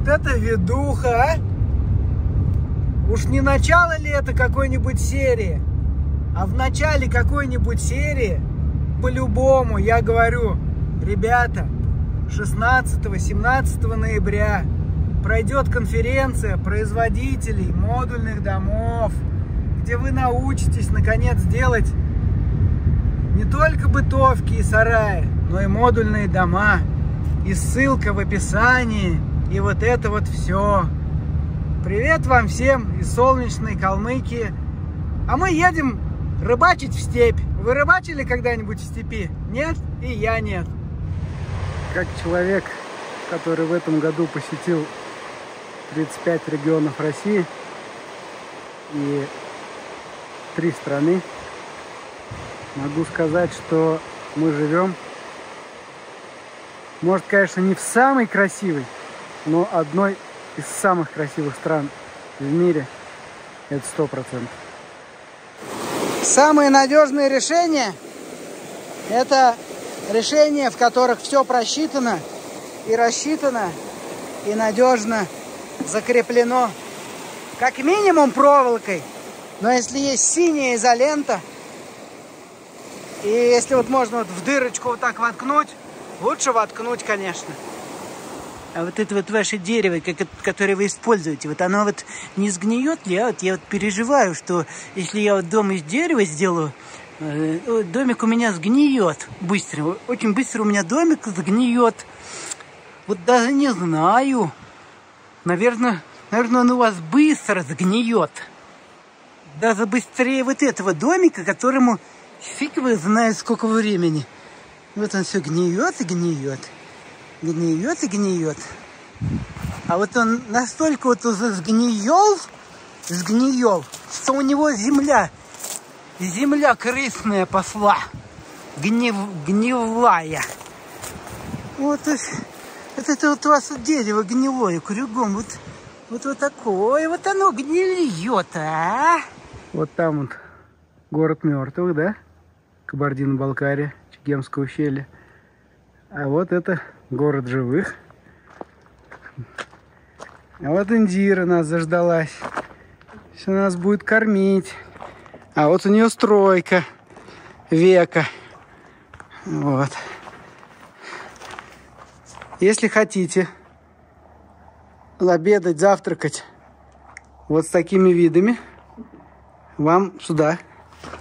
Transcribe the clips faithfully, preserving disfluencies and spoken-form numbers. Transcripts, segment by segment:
Вот это ведуха, а? Уж не начало ли это какой-нибудь серии? А в начале какой-нибудь серии, по-любому, я говорю, ребята, шестнадцатого-семнадцатого ноября пройдет конференция производителей модульных домов, где вы научитесь, наконец, делать не только бытовки и сараи, но и модульные дома. И ссылка в описании, и вот это вот все. Привет вам всем из солнечной Калмыкии. А мы едем рыбачить в степь. Вы рыбачили когда-нибудь в степи? Нет? И я нет. Как человек, который в этом году посетил тридцать пять регионов России и три страны, могу сказать, что мы живем, может, конечно, не в самой красивой, но одной из самых красивых стран в мире. Это сто процентов. Самые надежные решения – это решения, в которых все просчитано и рассчитано, и надежно закреплено, как минимум проволокой, но если есть синяя изолента, и если вот можно вот в дырочку вот так воткнуть, лучше воткнуть, конечно. А вот это вот ваше дерево, которое вы используете, вот оно вот не сгниет ли? А вот я вот переживаю, что если я вот дом из дерева сделаю, домик у меня сгниет быстро. Очень быстро у меня домик сгниет. Вот даже не знаю. Наверное, наверное, он у вас быстро сгниет. Даже быстрее вот этого домика, которому фиг вы знает сколько времени. Вот он все гниет и гниет. Гниет и гниет. А вот он настолько вот уже сгниел, сгниел, что у него земля, земля крысная пошла, гнив, гнилая. Вот, вот это вот у вас вот дерево гнилое, крюгом. Вот, вот, вот такое, вот оно гнильет, а? Вот там вот город мертвых, да? Кабардино-Балкария, Чегемское ущелье. А вот это город живых. А вот Индира нас заждалась. Все нас будет кормить. А вот у нее стройка века. Вот. Если хотите обедать, завтракать вот с такими видами, вам сюда,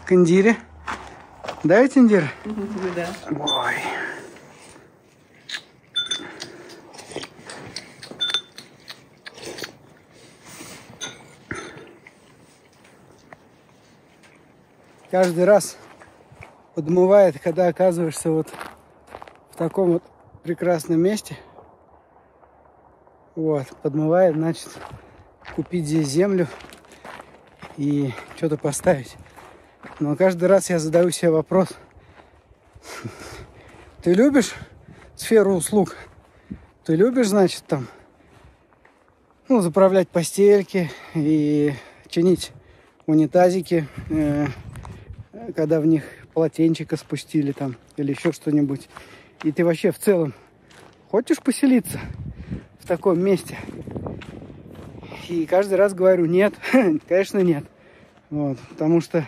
к Индире. Да, ведь, Индира? Да. Ой. Каждый раз подмывает, когда оказываешься вот в таком вот прекрасном месте. Вот, подмывает, значит, купить здесь землю и что-то поставить. Но каждый раз я задаю себе вопрос. Ты любишь сферу услуг? Ты любишь, значит, там, ну, заправлять постельки и чинить унитазики, э когда в них полотенчика спустили там или еще что-нибудь. И ты вообще в целом хочешь поселиться в таком месте? И каждый раз говорю, нет, конечно, нет. Вот, потому что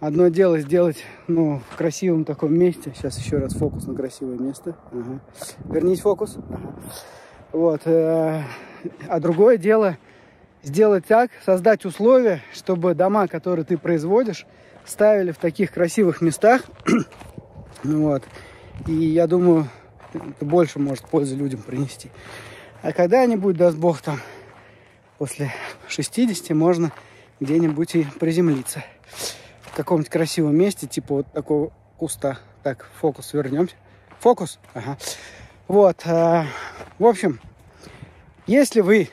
одно дело сделать, ну, в красивом таком месте. Сейчас еще раз фокус на красивое место. Ага. Вернись фокус. Ага. Вот. А другое дело сделать так, создать условия, чтобы дома, которые ты производишь, ставили в таких красивых местах. Вот. И я думаю, это больше может пользы людям принести. А когда-нибудь, даст бог, там после шестидесяти можно где-нибудь и приземлиться. В каком-нибудь красивом месте, типа вот такого куста. Так, фокус, вернемся. Фокус? Ага. Вот. Э, в общем, если вы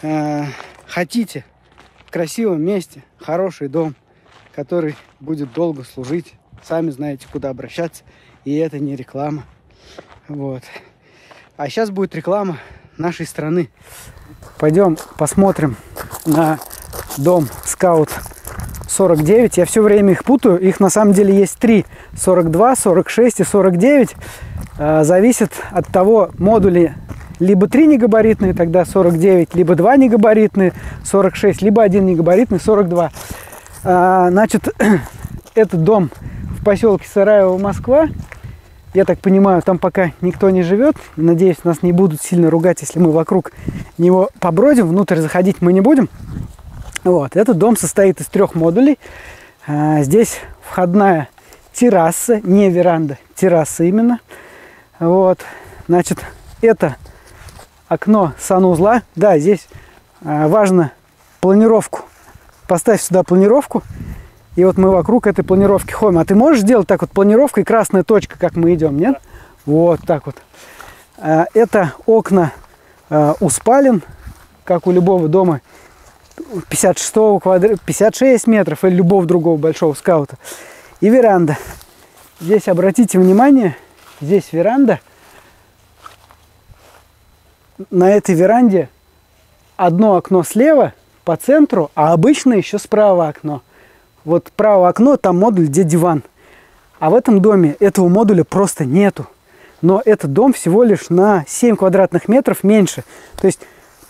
э, хотите в красивом месте хороший дом, который будет долго служить. Сами знаете, куда обращаться. И это не реклама. Вот. А сейчас будет реклама нашей страны. Пойдем посмотрим на дом Scout сорок девять. Я все время их путаю. Их на самом деле есть три. сорок два, сорок шесть и сорок девять. Зависит от того, модули либо три негабаритные, тогда сорок девять, либо два негабаритные, сорок шесть, либо один негабаритный, сорок два. А, значит, этот дом в поселке Сараево, Москва. Я так понимаю, там пока никто не живет. Надеюсь, нас не будут сильно ругать, если мы вокруг него побродим. Внутрь заходить мы не будем. Вот. Этот дом состоит из трех модулей. А, здесь входная терраса, не веранда, терраса именно. Вот. Значит, это окно санузла. Да, здесь а, важно планировку. Поставь сюда планировку. И вот мы вокруг этой планировки ходим. А ты можешь делать так вот планировкой, красная точка, как мы идем, нет? Да. Вот так вот. А, это окна а, у спален, как у любого дома пятьдесят шесть метров или любого другого большого скаута. И веранда. Здесь обратите внимание, здесь веранда. На этой веранде одно окно слева по центру, а обычно еще справа окно. Вот правое окно, там модуль, где диван. А в этом доме этого модуля просто нету. Но этот дом всего лишь на семь квадратных метров меньше. То есть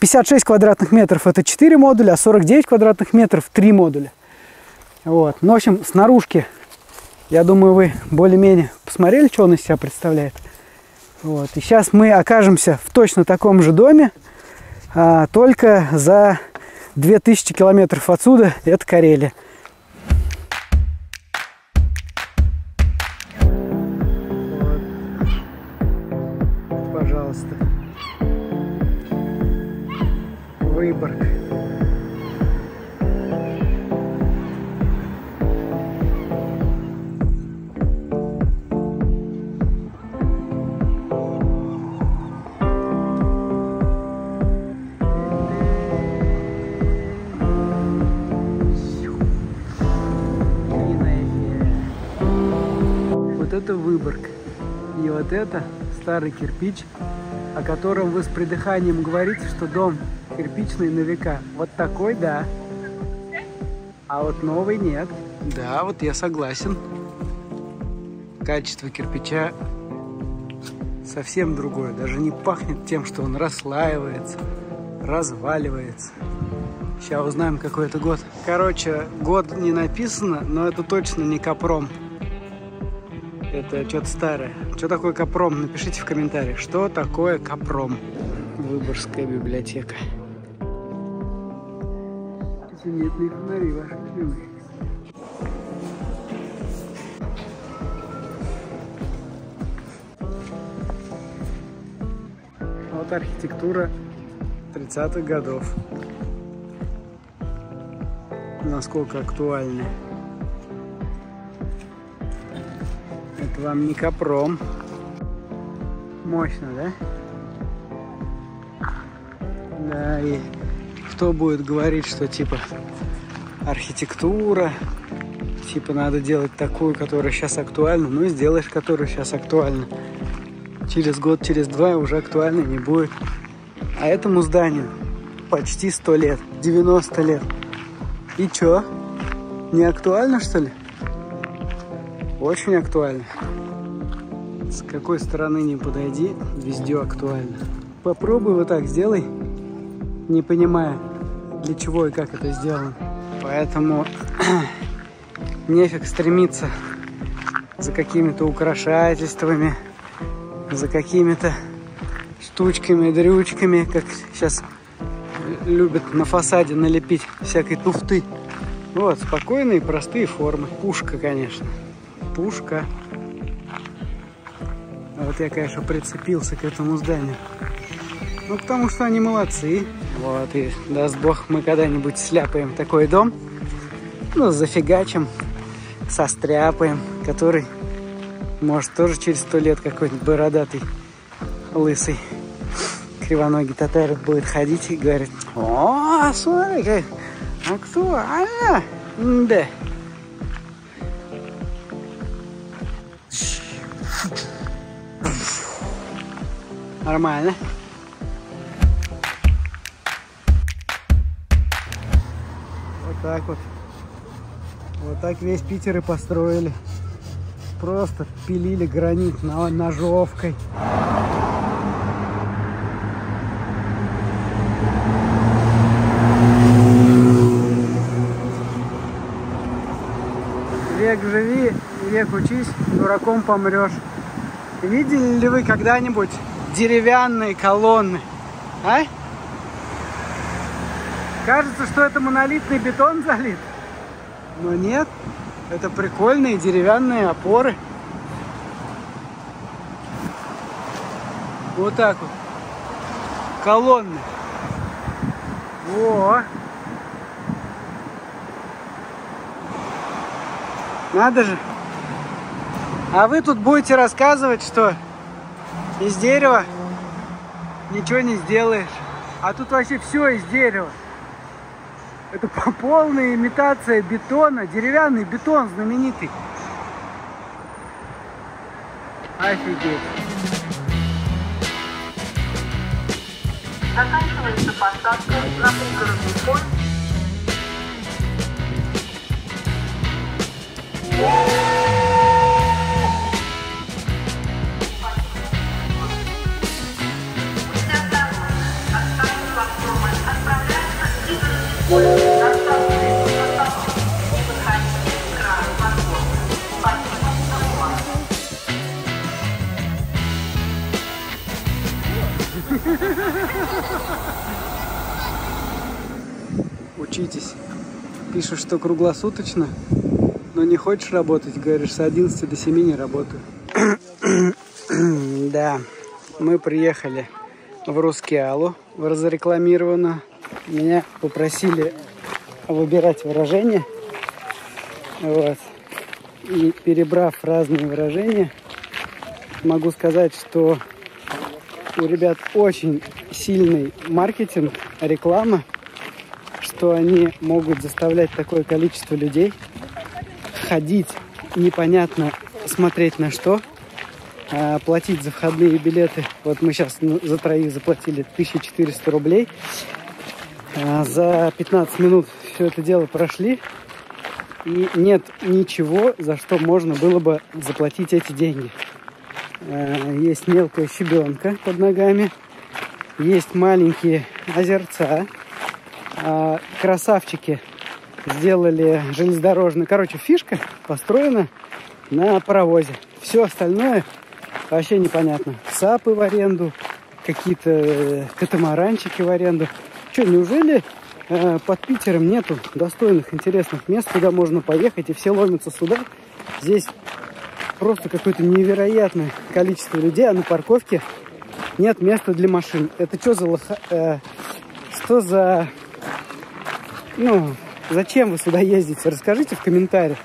пятьдесят шесть квадратных метров это четыре модуля, а сорок девять квадратных метров три модуля. Вот. Ну, в общем, снаружки, я думаю, вы более-менее посмотрели, что он из себя представляет. Вот. И сейчас мы окажемся в точно таком же доме, а, только за две тысячи километров отсюда, это Карелия. Это Выборг, и вот это старый кирпич, о котором вы с придыханием говорите, что дом кирпичный на века. Вот такой, да, а вот новый нет. Да, вот я согласен. Качество кирпича совсем другое, даже не пахнет тем, что он расслаивается, разваливается. Сейчас узнаем, какой это год. Короче, год не написано, но это точно не Капром. Это что-то старое. Что такое Капром? Напишите в комментариях, что такое Капром. Выборгская библиотека. Заметные фонари, ваши любимые. Вот архитектура тридцатых годов. Насколько актуальна. Вам не Капром. Мощно, да? Да, и кто будет говорить, что типа архитектура, типа надо делать такую, которая сейчас актуальна, ну и сделаешь, которую сейчас актуальна. Через год, через два уже актуальной не будет. А этому зданию почти сто лет, девяносто лет. И чё? Не актуально, что ли? Очень актуально. С какой стороны не подойди, везде актуально. Попробуй вот так сделай, не понимая, для чего и как это сделано. Поэтому нефиг стремиться за какими-то украшательствами, за какими-то штучками, дрючками, как сейчас любят на фасаде налепить всякой туфты. Вот, спокойные, простые формы. Пушка, конечно. Пушка. А вот я, конечно, прицепился к этому зданию. Ну, потому что они молодцы. Вот, и даст бог, мы когда-нибудь сляпаем такой дом. Ну, зафигачим, состряпаем, который, может, тоже через сто лет какой-нибудь бородатый, лысый, кривоногий татарин будет ходить и говорит: «О, смотри, как... а кто? А, да». Нормально. Вот так вот. Вот так весь Питер и построили. Просто пилили гранит ножовкой. Век живи, век учись, дураком помрешь. Видели ли вы когда-нибудь деревянные колонны? А? Кажется, что это монолитный бетон залит. Но нет, это прикольные деревянные опоры. Вот так вот. Колонны. Во! Надо же. А вы тут будете рассказывать, что из дерева ничего не сделаешь. А тут вообще все из дерева. Это полная имитация бетона. Деревянный бетон знаменитый. Офигеть. Заканчивается поставка на пригородный фонд. Учитесь. Пишешь, что круглосуточно, но не хочешь работать, говоришь, с одиннадцати до семи не работаю. Да, мы приехали в Рускеалу, в разрекламированную. Меня попросили выбирать выражения. Вот. И перебрав разные выражения, могу сказать, что у ребят очень сильный маркетинг, реклама, что они могут заставлять такое количество людей ходить непонятно смотреть на что, платить за входные билеты. Вот мы сейчас за троих заплатили тысячу четыреста рублей. За пятнадцать минут все это дело прошли. И нет ничего, за что можно было бы заплатить эти деньги. Есть мелкая щебенка под ногами, есть маленькие озерца. Красавчики сделали железнодорожную. Короче, фишка построена на паровозе. Все остальное вообще непонятно. Сапы в аренду, какие-то катамаранчики в аренду. Че, неужели э, под Питером нету достойных, интересных мест, куда можно поехать, и все ломятся сюда? Здесь просто какое-то невероятное количество людей, а на парковке нет места для машин. Это что за лоха... Э, что за... Ну, зачем вы сюда ездите? Расскажите в комментариях.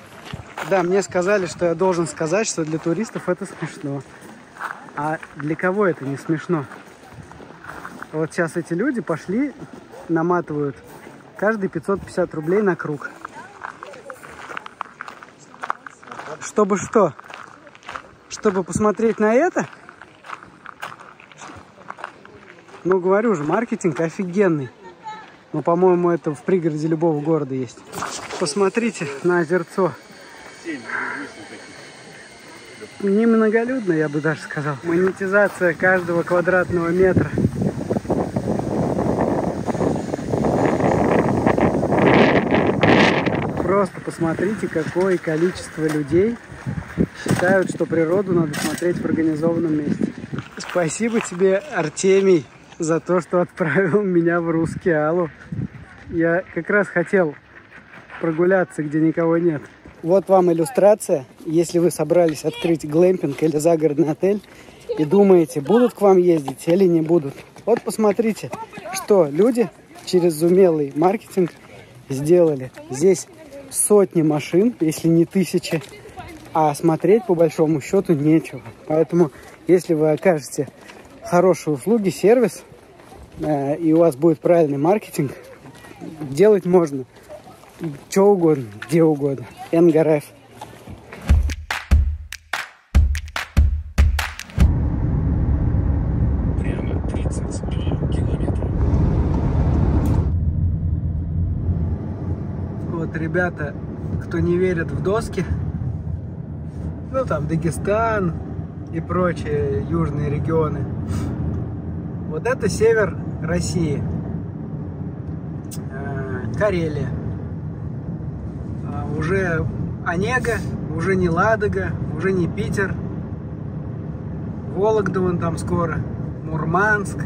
Да, мне сказали, что я должен сказать, что для туристов это смешно. А для кого это не смешно? Вот сейчас эти люди пошли, наматывают каждый пятьсот пятьдесят рублей на круг. Чтобы что? Чтобы посмотреть на это? Ну, говорю же, маркетинг офигенный. Ну, по-моему, это в пригороде любого города есть. Посмотрите на озерцо. Немноголюдно, я бы даже сказал. Монетизация каждого квадратного метра. Просто посмотрите, какое количество людей считают, что природу надо смотреть в организованном месте. Спасибо тебе, Артемий, за то, что отправил меня в Рускеалу. Я как раз хотел прогуляться, где никого нет. Вот вам иллюстрация. Если вы собрались открыть глэмпинг или загородный отель и думаете, будут к вам ездить или не будут. Вот посмотрите, что люди через умелый маркетинг сделали. Здесь сотни машин, если не тысячи, а смотреть по большому счету нечего. Поэтому, если вы окажете хорошие услуги, сервис, э, и у вас будет правильный маркетинг, делать можно что угодно, где угодно. эн гэ эр эф. Прямо тридцать километров. Вот, ребята, кто не верит в доски, ну там Дагестан и прочие южные регионы. Вот это север России. Карелия. Уже Онега, уже не Ладога, уже не Питер. Вологда вон там скоро, Мурманск.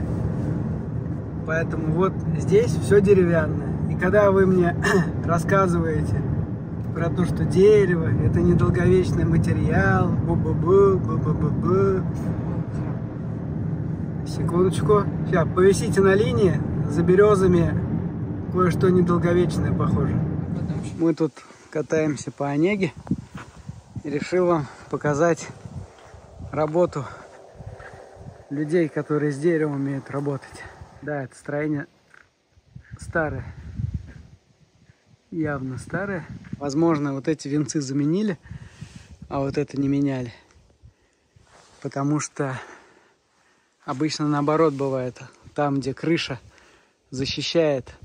Поэтому вот здесь все деревянное. И когда вы мне рассказываете про то, что дерево – это недолговечный материал, бу-бу-бу, бу-бу-бу-бу. Секундочку. Сейчас, повисите на линии, за березами кое-что недолговечное похоже. Мы тут катаемся по Онеге. И решил вам показать работу людей, которые с деревом умеют работать. Да, это строение старое. Явно старое. Возможно, вот эти венцы заменили, а вот это не меняли. Потому что обычно наоборот бывает. Там, где крыша защищает,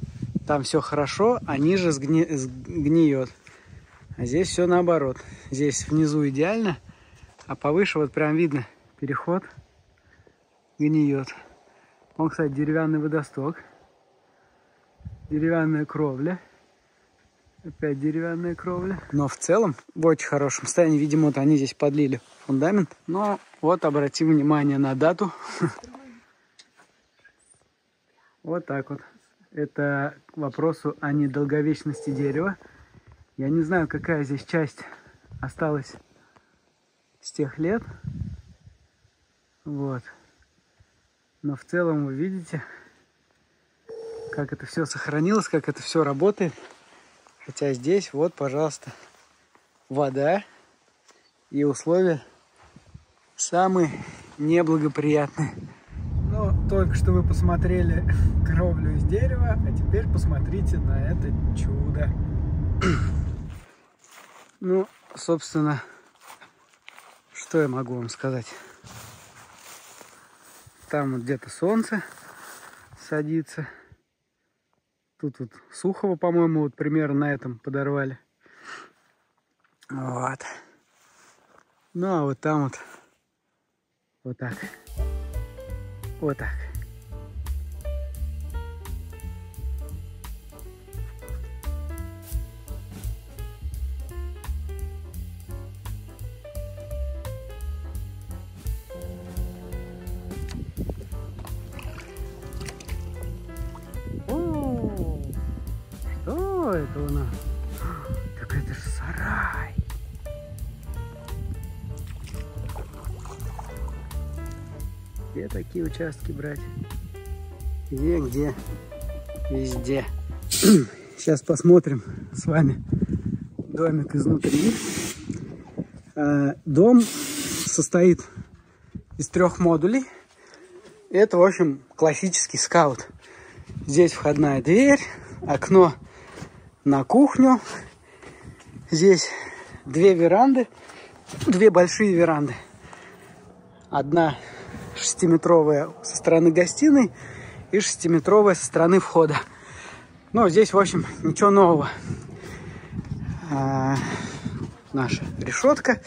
там все хорошо, а ниже сгни... сгниет. А здесь все наоборот. Здесь внизу идеально, а повыше вот прям видно, переход гниет. Он, кстати, деревянный водосток. Деревянная кровля. Опять деревянная кровля. Но в целом в очень хорошем состоянии. Видимо, вот они здесь подлили фундамент. Но вот обратим внимание на дату. Вот так вот. Это к вопросу о недолговечности дерева. Я не знаю, какая здесь часть осталась с тех лет. Вот. Но в целом вы видите, как это все сохранилось, как это все работает. Хотя здесь вот, пожалуйста, вода и условия самые неблагоприятные. Ну, только что вы посмотрели кровлю из дерева, а теперь посмотрите на это чудо. Ну, собственно, что я могу вам сказать? Там вот где-то солнце садится. Тут вот Сухого, по-моему, вот примерно на этом подорвали. Вот. Ну, а вот там вот. Вот так. Вот так. Это у нас. Так это же сарай. Где такие участки брать? Где, где? Везде. Сейчас посмотрим с вами домик изнутри. Дом состоит из трех модулей. Это, в общем, классический скаут. Здесь входная дверь, окно на кухню. Здесь две веранды, две большие веранды. Одна шестиметровая со стороны гостиной и шестиметровая со стороны входа. Но здесь, в общем, ничего нового. А, наша решетка.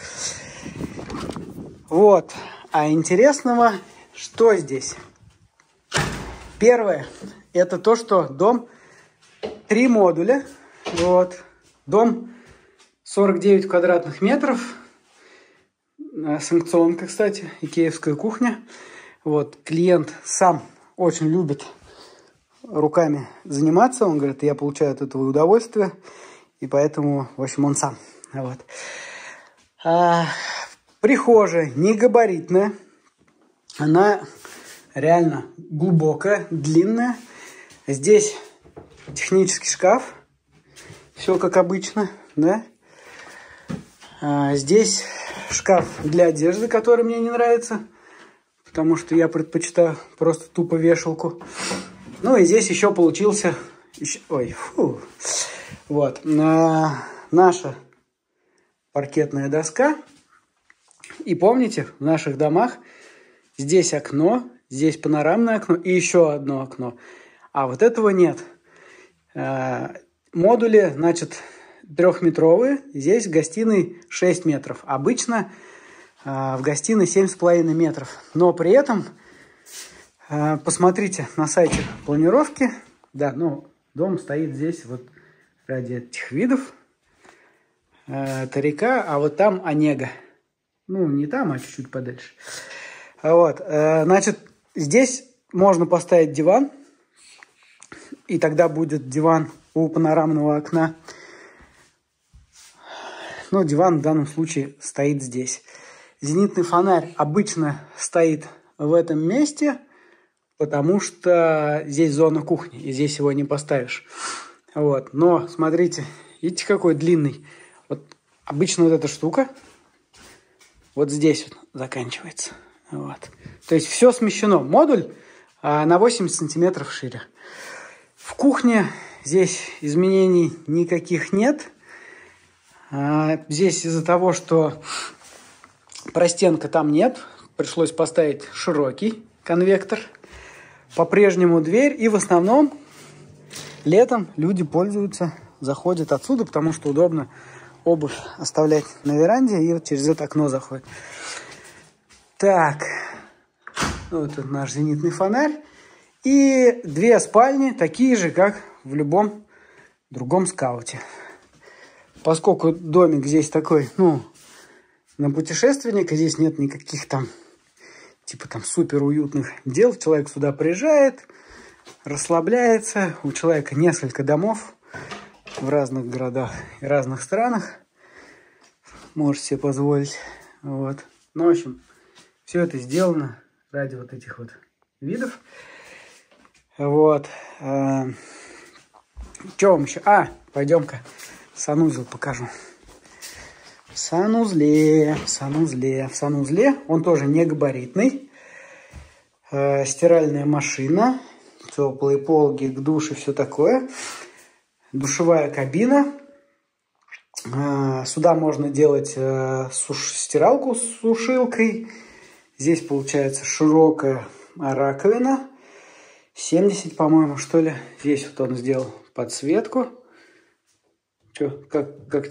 Вот. А интересного, что здесь? Первое, это то, что дом три модуля. Вот. Дом сорок девять квадратных метров. Санкционка, кстати, икеевская кухня. Вот. Клиент сам очень любит руками заниматься. Он говорит, я получаю от этого удовольствие. И поэтому, в общем, он сам. Вот. А, прихожая не габаритная. Она реально глубокая, длинная. Здесь технический шкаф. Все как обычно, да? А, здесь шкаф для одежды, который мне не нравится, потому что я предпочитаю просто тупо вешалку. Ну и здесь еще получился... Еще... Ой, фу. Вот. А, наша паркетная доска. И помните, в наших домах здесь окно, здесь панорамное окно и еще одно окно. А вот этого нет. А, модули, значит, трехметровые. Здесь в гостиной шесть метров. Обычно э, в гостиной семь с половиной метров. Но при этом, э, посмотрите на сайте планировки. Да, ну, дом стоит здесь вот ради этих видов. э, Тарика, а вот там Онега. Ну, не там, а чуть-чуть подальше. Вот, э, значит, здесь можно поставить диван, и тогда будет диван у панорамного окна. Ну, диван в данном случае стоит здесь. Зенитный фонарь обычно стоит в этом месте, потому что здесь зона кухни, и здесь его не поставишь. Вот. Но, смотрите, видите, какой длинный. Вот обычно вот эта штука вот здесь вот заканчивается. Вот. То есть все смещено. Модуль а, на восемьдесят сантиметров шире. В кухне здесь изменений никаких нет. А, здесь из-за того, что простенка там нет, пришлось поставить широкий конвектор. По-прежнему дверь. И в основном летом люди пользуются, заходят отсюда, потому что удобно обувь оставлять на веранде и вот через это окно заходит. Так, вот тут наш зенитный фонарь. И две спальни, такие же, как в любом другом скауте. Поскольку домик здесь такой, ну, на путешественника, здесь нет никаких там, типа там супер уютных дел. Человек сюда приезжает, расслабляется. У человека несколько домов в разных городах и разных странах. Можете себе позволить. Вот. Ну, в общем, все это сделано ради вот этих вот видов. Вот. Что вам еще? А, пойдем-ка санузел покажу. В санузле, в санузле, в санузле. Он тоже не габаритный. Э, стиральная машина, теплые полги, душ и все такое. Душевая кабина. Э, сюда можно делать э, суш стиралку с сушилкой. Здесь получается широкая раковина. семьдесят, по-моему, что ли. Здесь вот он сделал подсветку. Че, как... как...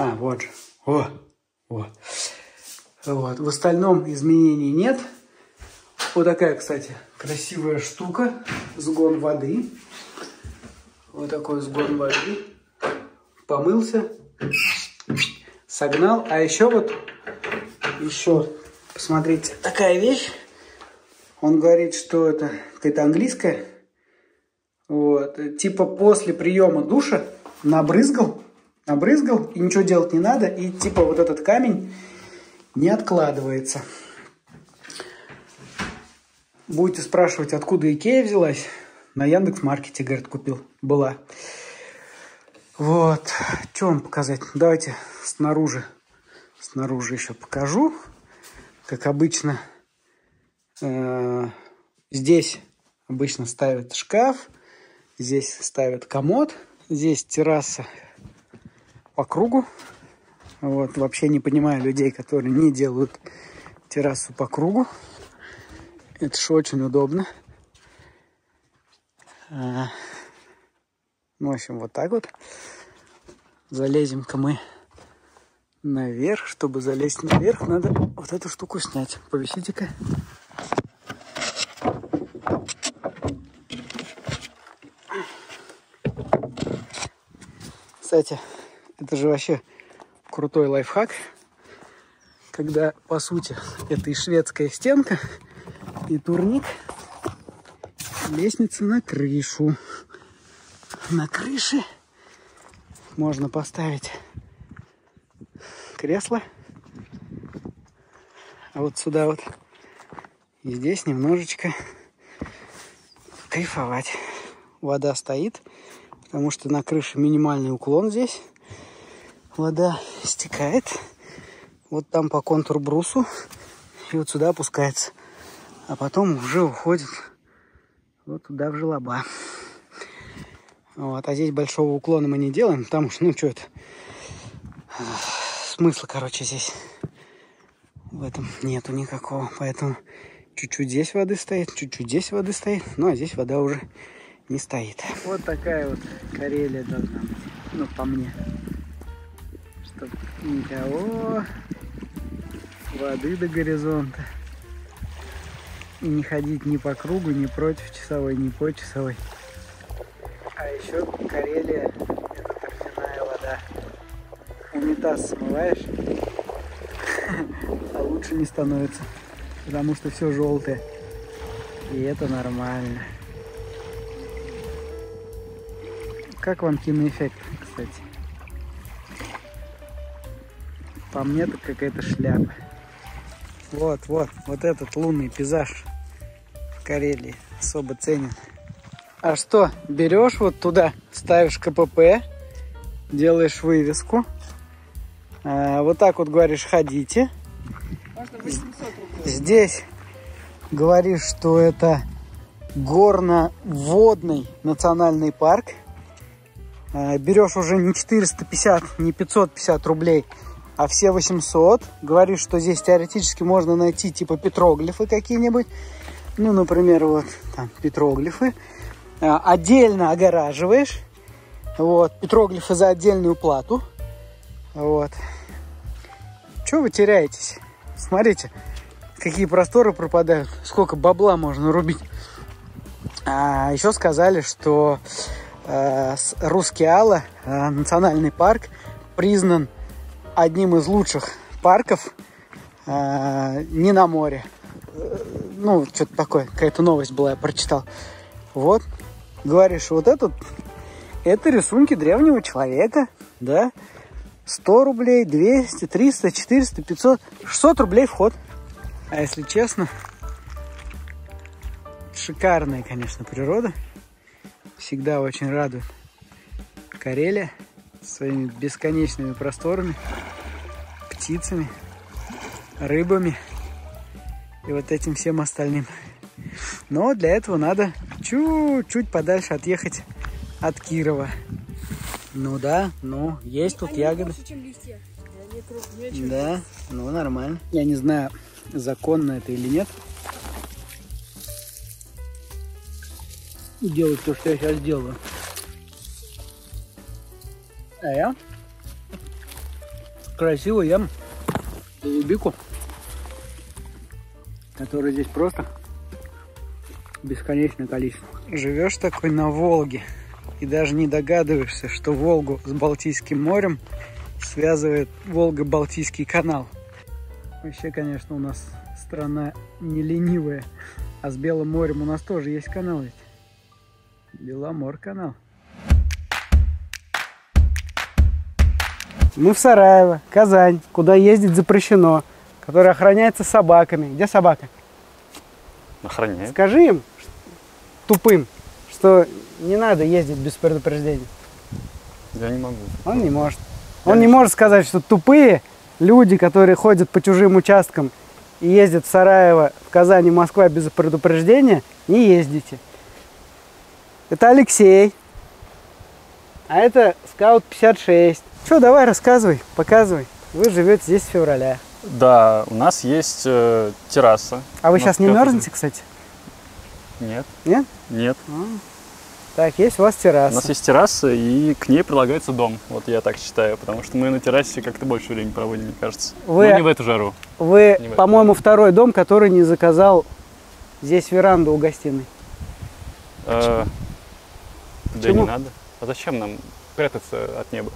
А, вот же. О, вот. Вот. В остальном изменений нет. Вот такая, кстати, красивая штука. Сгон воды. Вот такой сгон воды. Помылся. Согнал. А еще вот, еще, посмотрите, такая вещь. Он говорит, что это какая-то английская. Вот. Типа после приема душа набрызгал. Обрызгал, и ничего делать не надо, и типа вот этот камень не откладывается. Будете спрашивать, откуда Икея взялась? На Яндекс-маркете, говорит, купил. Была. Вот. Что вам показать? Давайте снаружи. Снаружи еще покажу. Как обычно, э-э- здесь обычно ставят шкаф, здесь ставят комод, здесь терраса по кругу. Вот, вообще не понимаю людей, которые не делают террасу по кругу. Это же очень удобно. А, ну, в общем, вот так вот. Залезем-ка мы наверх. Чтобы залезть наверх, надо вот эту штуку снять. Повисите-ка. Кстати, это же вообще крутой лайфхак, когда, по сути, это и шведская стенка, и турник, лестница на крышу. На крыше можно поставить кресло, а вот сюда вот, и здесь немножечко кайфовать. Вода стоит, потому что на крыше минимальный уклон здесь. Вода стекает вот там по контур брусу и вот сюда опускается. А потом уже уходит вот туда в желоба. Вот. А здесь большого уклона мы не делаем, потому что, ну, что это? Смысла, короче, здесь в этом нету никакого. Поэтому чуть-чуть здесь воды стоит, чуть-чуть здесь воды стоит. Ну, а здесь вода уже не стоит. Вот такая вот Карелия должна быть. Ну, по мне. Чтоб никого, воды до горизонта, и не ходить ни по кругу, ни против часовой, ни по часовой. А еще Карелия — это торфяная вода, унитаз смываешь, а лучше не становится, потому что все желтое. И это нормально. Как вам киноэффект, кстати? По мне это какая-то шляпа. Вот, вот, вот этот лунный пейзаж в Карелии особо ценен. А что, берешь вот туда, ставишь ка пэ пэ, делаешь вывеску, а, вот так вот говоришь, ходите. Здесь говоришь, что это горно-водный национальный парк. А, берешь уже не четыреста пятьдесят, не пятьсот пятьдесят рублей, а все восемьсот. Говоришь, что здесь теоретически можно найти типа петроглифы какие-нибудь. Ну, например, вот там петроглифы. Отдельно огораживаешь. Вот. Петроглифы за отдельную плату. Вот. Чего вы теряетесь? Смотрите, какие просторы пропадают. Сколько бабла можно рубить. А еще сказали, что э, Рускеала, э, национальный парк, признан одним из лучших парков э, не на море. Э, ну, что-то такое. Какая-то новость была, я прочитал. Вот. Говоришь, вот этот... Это рисунки древнего человека. Да? сто рублей, двести, триста, четыреста, пятьсот, шестьсот рублей вход. А если честно, шикарная, конечно, природа. Всегда очень радует Карелия своими бесконечными просторами, птицами, рыбами и вот этим всем остальным. Но для этого надо чуть-чуть подальше отъехать от Кирова. Ну да, ну есть тут они ягоды. Больше, чем листья. Они крупнее, чем да, листья. Ну нормально. Я не знаю, законно это или нет. Делать то, что я сейчас делаю. А я красиво ем голубику, которая здесь просто бесконечное количество. Живешь такой на Волге и даже не догадываешься, что Волгу с Балтийским морем связывает Волго-Балтийский канал. Вообще, конечно, у нас страна не ленивая, а с Белым морем у нас тоже есть канал ведь. Беломор канал. Мы в Сараево, Казань, куда ездить запрещено, которая охраняется собаками. Где собака? Охраняет. Скажи им, тупым, что не надо ездить без предупреждения. Я не могу. Он не может. Я Он не может сказать, что тупые люди, которые ходят по чужим участкам и ездят в Сараево, в Казани, Москва без предупреждения, не ездите. Это Алексей. А это Scout пятьдесят шесть. Что, давай рассказывай, показывай. Вы живете здесь с февраля. Да, у нас есть э, терраса. А вы сейчас не мерзнете, кстати? Нет. Нет? Нет. А. Так, есть у вас терраса. У нас есть терраса, и к ней прилагается дом. Вот я так считаю, потому что мы на террасе как-то больше времени проводим, мне кажется. Вы, но не в эту жару. Вы, по-моему, второй дом, который не заказал здесь веранду у гостиной. Э, да не надо. А зачем нам прятаться от неба?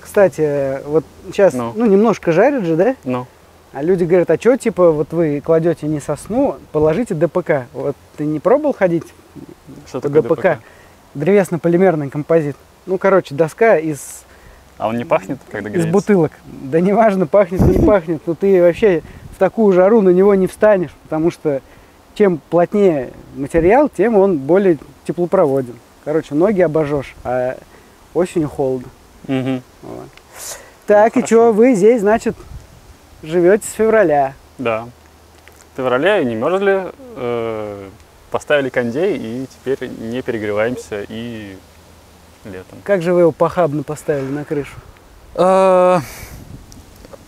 Кстати, вот сейчас, no. ну, немножко жарит же, да? No. А люди говорят, а что, типа, вот вы кладете не сосну, положите ДПК. Вот ты не пробовал ходить что по ДПК? ДПК? Древесно-полимерный композит. Ну, короче, доска из... А он не пахнет, когда греется? Из бутылок. Да неважно, пахнет или не пахнет, но ты вообще в такую жару на него не встанешь, потому что чем плотнее материал, тем он более теплопроводен. Короче, ноги обожжешь, а осенью холодно. Угу. Вот. Так, ну, и что, вы здесь, значит, живете с февраля? Да, с февраля не мерзли, э, поставили кондей и теперь не перегреваемся и летом. Как же вы его похабно поставили на крышу? Э-э,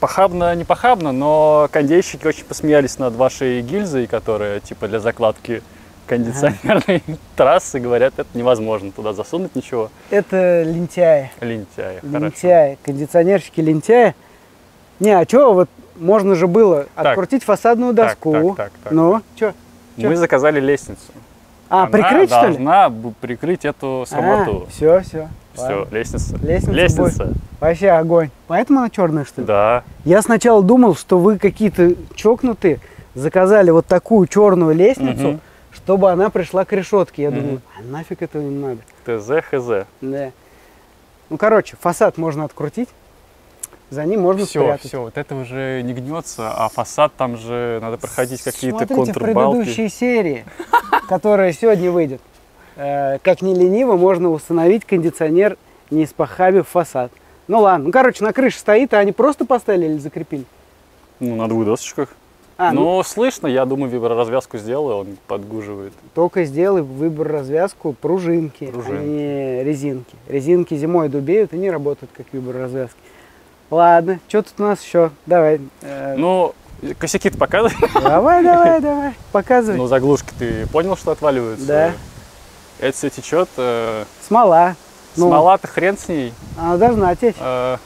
похабно, не похабно, но кондейщики очень посмеялись над вашей гильзой, которая типа для закладки кондиционерной ага. трассы, говорят, это невозможно туда засунуть ничего. Это лентяи. Лентяи, лентяи. Кондиционерщики лентяи. Не, а что, вот можно же было так, открутить фасадную доску. Так, так, так, так. Ну, что? Мы заказали лестницу. А, прикрыть, что ли? Она должна прикрыть эту самоту. А, все, все. Все, лестница. Лестница. Лестница. Вообще огонь. Поэтому она черная, что ли? Да. Я сначала думал, что вы какие-то чокнутые заказали вот такую черную лестницу, угу. чтобы она пришла к решетке. Я угу. думаю, а нафиг этого не надо. ТЗ, ХЗ. Да. Ну, короче, фасад можно открутить. За ним можно все, спрятать. Все, вот это уже не гнется, а фасад там же надо проходить какие-то контрбалки. Смотрите предыдущие серии, которая сегодня выйдет. Как не лениво, можно установить кондиционер, не испохабив фасад. Ну ладно, ну короче, на крыше стоит, а они просто поставили или закрепили? Ну, на двух досочках. А, Но ну... слышно, я думаю, виброразвязку сделаю, он подгуживает. Только сделай виброразвязку пружинки, пружинки, а не резинки. Резинки зимой дубеют и не работают как виброразвязки. Ладно, что тут у нас еще? Давай. Ну, косяки-то показывай. Давай, давай, давай, показывай. Ну, заглушки ты понял, что отваливаются? Да. Это все течет. Э... Смола. Смола-то ну. хрен с ней. Она должна течь. Э...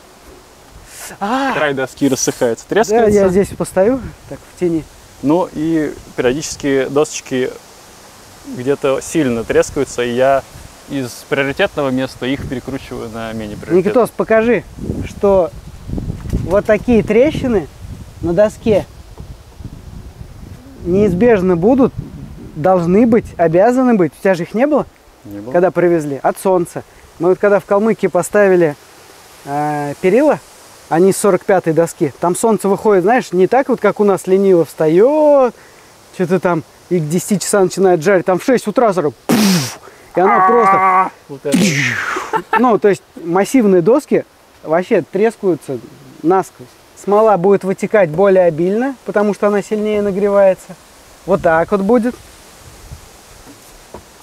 А -а -а. Край доски рассыхается, трескается. Да, я здесь постою, так, в тени. Ну, и периодически досочки где-то сильно трескаются, и я... из приоритетного места их перекручиваю на менее приоритетное. Никитос, покажи, что вот такие трещины на доске неизбежно будут, должны быть, обязаны быть. У тебя же их не было? Не было. Когда привезли? От солнца. Мы вот когда в Калмыкии поставили э, перила, они с сорок пятой доски, там солнце выходит, знаешь, не так вот, как у нас лениво встает, что-то там, и к десяти часам начинает жарить, там в шесть утра сразу... И она просто... Вот это. Ну, то есть массивные доски вообще трескаются насквозь. Смола будет вытекать более обильно, потому что она сильнее нагревается. Вот так вот будет.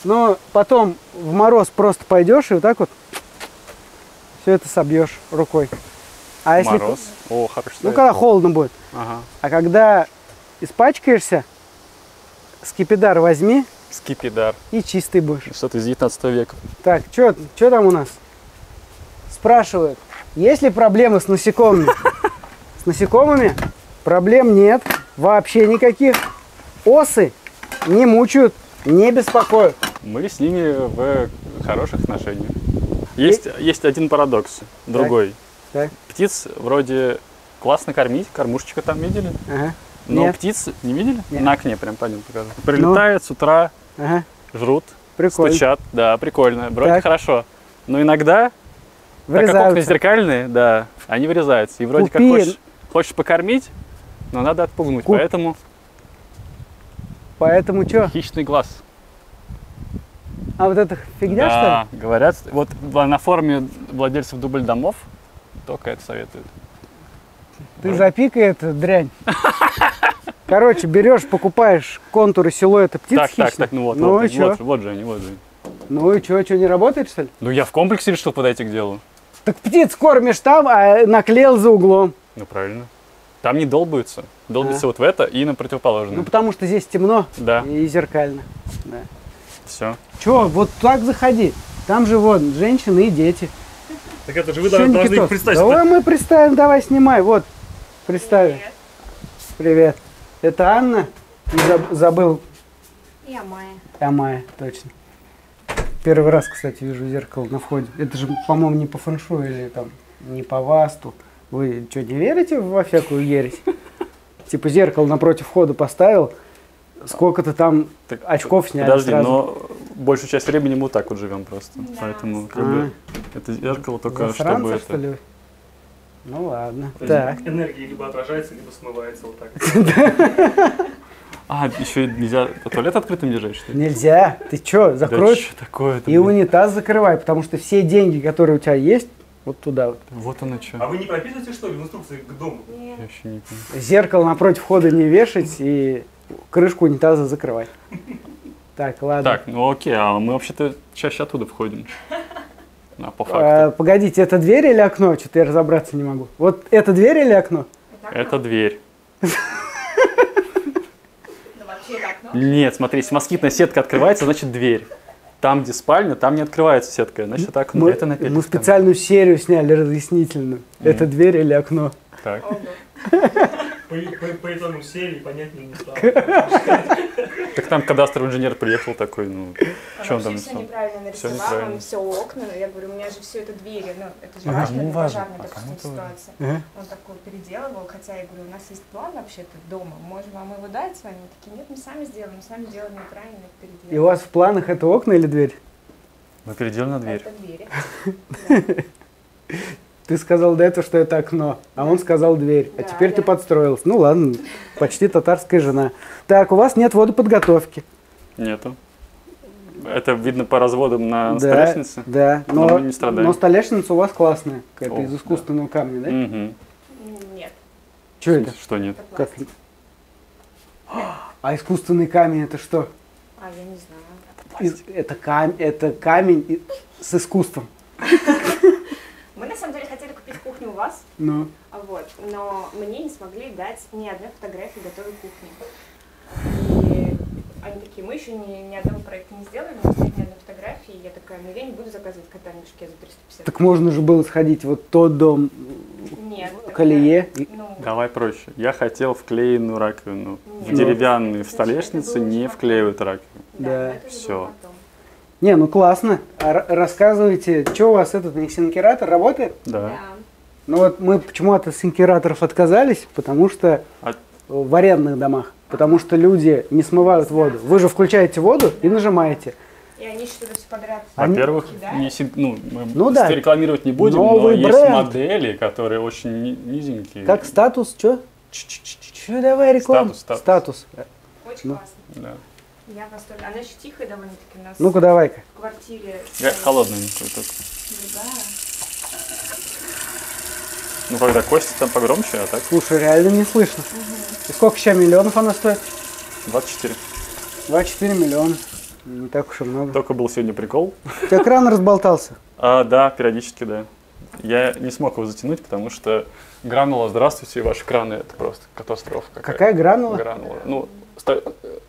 Но потом в мороз просто пойдешь и вот так вот все это собьешь рукой. А если... Мороз? О, хорошо. Ну, когда холодно будет. Ага. А когда испачкаешься, скипидар возьми. Скипидар. И чистый будешь. Что-то из девятнадцатого века. Так, что там у нас? Спрашивают, есть ли проблемы с насекомыми? С насекомыми проблем нет, вообще никаких. Осы не мучают, не беспокоят. Мы с ними в хороших отношениях. Есть, и... есть один парадокс, другой. Так, так. Птиц вроде классно кормить, кормушечка там видели? Ага. Но нет. Птиц не видели? Нет. На окне прям пойдем покажу. Прилетают ну. с утра. Ага. Жрут, прикольно. Стучат, да, прикольно, вроде так. хорошо. Но иногда, врезаются. Так как окна зеркальные, да, они вырезаются. И вроде Купи. Как хочешь, хочешь покормить, но надо отпугнуть, Куп. Поэтому... Поэтому что? Хищный глаз. А вот это фигня, да, что ли? Говорят, вот на форуме владельцев дубль домов только это советуют. Ты запикай эту дрянь. Короче, берешь, покупаешь контуры силуэта птиц так, хищных. Так, так, ну вот, ну вот, и вот, вот же они, вот же они. Ну и что, что, не работает, что ли? Ну я в комплексе решил подойти к делу. Так птиц кормишь там, а наклеил за углом. Ну правильно. Там не долбаются. Долбятся а. Вот в это и на противоположное. Ну потому что здесь темно да. и зеркально. Да. Все. Че, вот так заходи. Там же вот женщины и дети. Так это же вы должны их представить. Давай мы представим, давай снимай, вот. Представим. Привет. Привет. Это Анна. И забыл. И Амая. Амая, точно. Первый раз, кстати, вижу зеркало на входе. Это же, по-моему, не по фэншую или там не по васту. Вы что, не верите во всякую ересь? Типа зеркало напротив входа поставил, сколько-то там так, очков сняли. Подожди, сразу. Но большую часть времени мы вот так вот живем просто. Да. Поэтому как а -а. Бы, это зеркало только засранцев, чтобы это... что ли? Ну ладно. Так. Энергия либо отражается, либо смывается вот так. А, еще нельзя туалет открытым держать, что ли? Нельзя. Ты что, закроешь и унитаз закрывай, потому что все деньги, которые у тебя есть, вот туда вот. Вот оно что. А вы не прописываете, что ли, в инструкции к дому? Нет. Я вообще не понимаю. Зеркало напротив входа не вешать и крышку унитаза закрывать. Так, ладно. Так, ну окей, а мы вообще-то чаще оттуда входим. А, по факту. А, погодите, это дверь или окно? Что-то я разобраться не могу. Вот это дверь или окно? Это дверь. Нет, смотри, если москитная сетка открывается, значит дверь. Там, где спальня, там не открывается сетка, значит это окно. Мы специальную серию сняли разъяснительную. Это дверь или окно? Так. по, по, по итогам серии понятнее не стало. Так там кадастровый инженер приехал такой, ну, что он там все неправильно нарисовал, все окна, я говорю, у меня же все это двери, ну, это же важно, пожарная, допустим, ситуация. Он такой переделывал, хотя я говорю, у нас есть план вообще-то дома, можем вам его дать с вами? Они такие, нет, мы сами сделаем, мы сами сделаем неправильно, переделаем. И у вас в планах это окна или дверь? Мы переделали на дверь. Это двери. Ты сказал до этого, что это окно, а он сказал дверь. Да, а теперь да. Ты подстроился. Ну ладно, почти татарская жена. Так, у вас нет водоподготовки? Нету. Это видно по разводам на да, столешнице? Да, но, но, мы не страдаем. Но столешница у вас классная. Какая-то из искусственного да. камня, да? Угу. Нет. Что это? Что нет? Это как? Нет. А искусственный камень это что? А, я не знаю. Это, это, кам... это камень с искусством. Мы на самом деле хотели купить кухню у вас, ну. вот, но мне не смогли дать ни одной фотографии готовой кухни. И они такие, мы еще ни, ни одного проекта не сделали, у нас нет ни одной фотографии. И я такая, ну я не буду заказывать кота в мешке за триста пятьдесят. Так можно же было сходить вот тот дом в Калие. Ну, давай проще. Я хотел вклеенную раковину. Нет. В деревянную, в столешнице не вклеивают раковину. Да, да. Все. Не, ну классно. А рассказывайте, что у вас этот синкератор работает? Да. Ну вот мы почему от синкераторов отказались, потому что от... в арендных домах, потому что люди не смывают воду. Вы же включаете воду и нажимаете. И они что-то все подряд. Во-первых, они... ну, мы ну, да. рекламировать не будем, Новый но бренд. Есть модели, которые очень низенькие. Как статус, что? Че, давай рекламу. Статус. статус. статус. Очень ну. классно. Да. Я в восторге. Она еще тихая довольно-таки у нас. Ну-ка, давай-ка. В квартире. Я холодная не только. Другая. Ну, когда кости там погромче, а так? Слушай, реально не слышно. Угу. И сколько сейчас миллионов она стоит? двадцать четыре. двадцать четыре миллиона. Не так уж и много. Только был сегодня прикол. У тебя кран разболтался? А, да, периодически, да. Я не смог его затянуть, потому что гранула, здравствуйте, ваши краны, это просто катастрофа какая-то. Какая гранула? Гранула. Ну,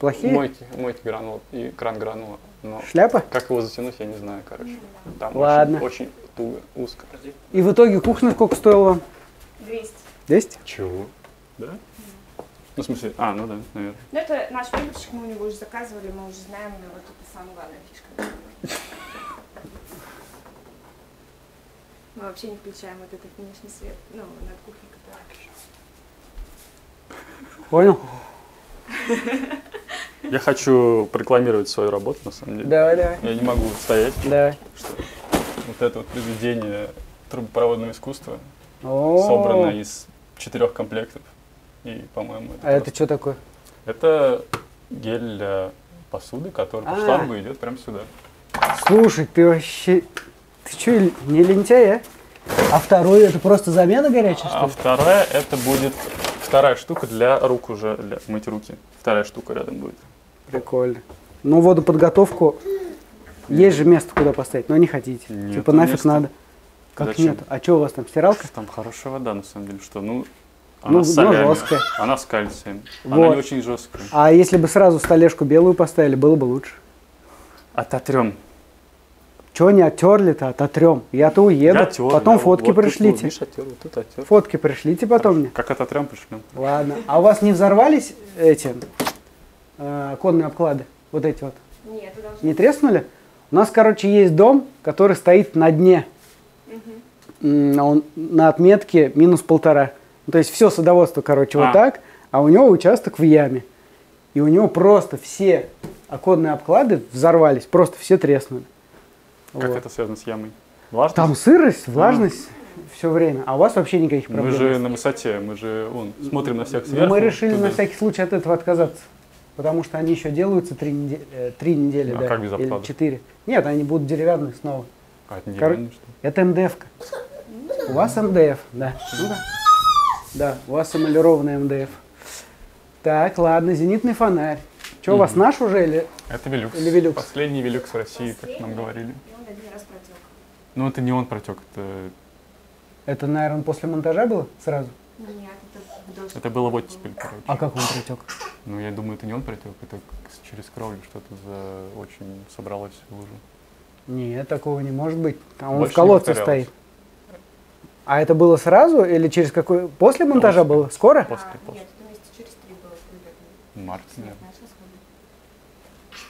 плохие? Мойки, мойки гранула и кран гранула. Но шляпа? Как его затянуть, я не знаю, короче. Там ладно. Очень, очень туго, узко. И в итоге кухня сколько стоила вам? двести. двести? Чего? Да? Mm. Ну, в смысле, а, ну да, наверное. Ну, это наш выборщик, мы у него уже заказывали, мы уже знаем, но вот это самая главная фишка. Мы вообще не включаем вот этот внешний свет, ну, над кухней, которая... Понял? Я хочу рекламировать свою работу, на самом деле. Давай, давай. Я не могу стоять. Давай. Что вот это вот произведение трубопроводного искусства, О-о-о. собрано из четырех комплектов. И, по-моему, это... А просто... это что такое? Это гель для посуды, который по шлангу идет прямо сюда. Слушай, ты вообще... Ты что, не лентяй, а? А второй это просто замена горячей, что ли? А вторая это будет... Вторая штука для рук уже, для мыть руки. Вторая штука рядом будет. Прикольно. Ну, водоподготовку. Есть же место, куда поставить, но не хотите. Нет, типа нафиг места. Надо. Как зачем? Нет? А что у вас там, стиралка? Там хорошая вода, на самом деле, что ну, она ну, с солями, ну, жесткая. Она с кальцием. Вот. Она не очень жесткая. А если бы сразу столешку белую поставили, было бы лучше. Ототрем. Чего не оттерли-то, ототрем. Я-то уеду, я тер, потом я, фотки вот, пришлите. Тут, видишь, отер, вот тут отер. Фотки пришлите потом мне. Как ототрем пришлем. Ладно. А у вас не взорвались эти э, оконные обклады? Вот эти вот? Нет. Не треснули? У нас, короче, есть дом, который стоит на дне. Угу. Он на отметке минус полтора. Ну, то есть все садоводство, короче, а. вот так. А у него участок в яме. И у него просто все оконные обклады взорвались. Просто все треснули. Как вот. Это связано с ямой? Влажность? Там сырость, влажность а. все время. А у вас вообще никаких проблем? Мы же на высоте, мы же вон, смотрим на всех сверху. Мы решили туда. На всякий случай от этого отказаться. Потому что они еще делаются три недели. Три недели а да, как без обклада? Или четыре. Нет, они будут деревянные снова. А это не деревянные, что ли? Это МДФ-ка. У вас МДФ, да. Да, у вас эмалированная МДФ. Так, ладно, зенитный фонарь. Что, у вас наш уже или... Это Велюкс. Или Велюкс? Последний Велюкс в России, Последний? Как нам говорили. Ну, это не он протек, это... Это, наверное, после монтажа было сразу? Нет, это дождь. Это было в оттепель, короче. А как он протек? Ну, я думаю, это не он протек, это через кровлю что-то за... очень собралось в лужу. Нет, такого не может быть. А он больше в колодце стоит. А это было сразу или через какой? После монтажа после. Было? Скоро? После, а, после. Нет, то есть через три было примерно. Март, нет.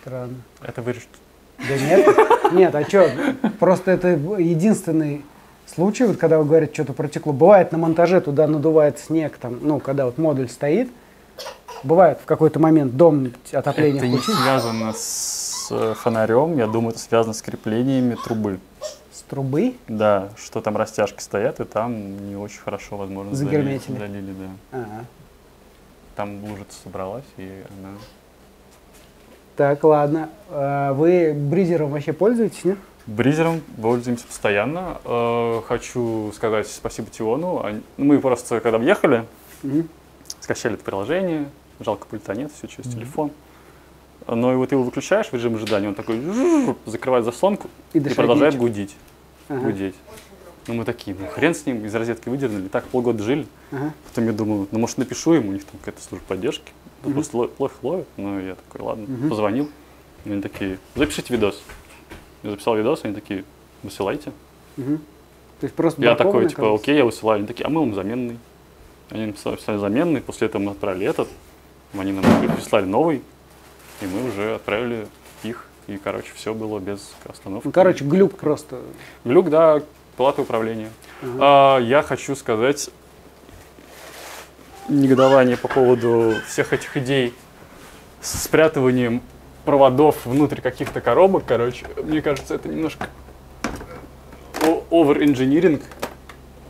Странно. Это вырежут. Да нет, нет, а что? Просто это единственный случай, вот когда вы говорите, что-то протекло. Бывает на монтаже туда надувает снег, там, ну, когда вот модуль стоит. Бывает в какой-то момент дом отопления включили. Это не связано с фонарем, я думаю, это связано с креплениями трубы. С трубы? Да, что там растяжки стоят, и там не очень хорошо, возможно, залили, залили, да. Ага. Там лужица собралась, и она... Так, ладно. Вы бризером вообще пользуетесь, нет? Бризером пользуемся постоянно. Хочу сказать спасибо Тиону. Мы просто, когда ехали, mm-hmm. скачали это приложение, жалко пульта нет, все через mm-hmm. телефон. Но и вот ты его выключаешь в режим ожидания, он такой закрывает заслонку и, и продолжает гудеть. Ага. гудеть. Ну мы такие, ну хрен с ним, из розетки выдернули, так полгода жили. Ага. Потом я думаю, ну может напишу ему, у них там какая-то служба поддержки, угу. просто плохо ловит. Ну я такой, ладно, угу. позвонил, они такие, запишите видос. Я записал видос, они такие, высылайте. Угу. То есть просто я такой, типа, кажется? Окей, я высылаю, они такие, а мы вам заменный. Они написали заменный, после этого мы отправили этот, они нам прислали новый. И мы уже отправили их, и, короче, все было без остановки. Ну, короче, глюк просто. Глюк, да, плата управления. Угу. А, я хочу сказать негодование по поводу всех этих идей с спрятыванием проводов внутрь каких-то коробок, короче. Мне кажется, это немножко овер-инжиниринг.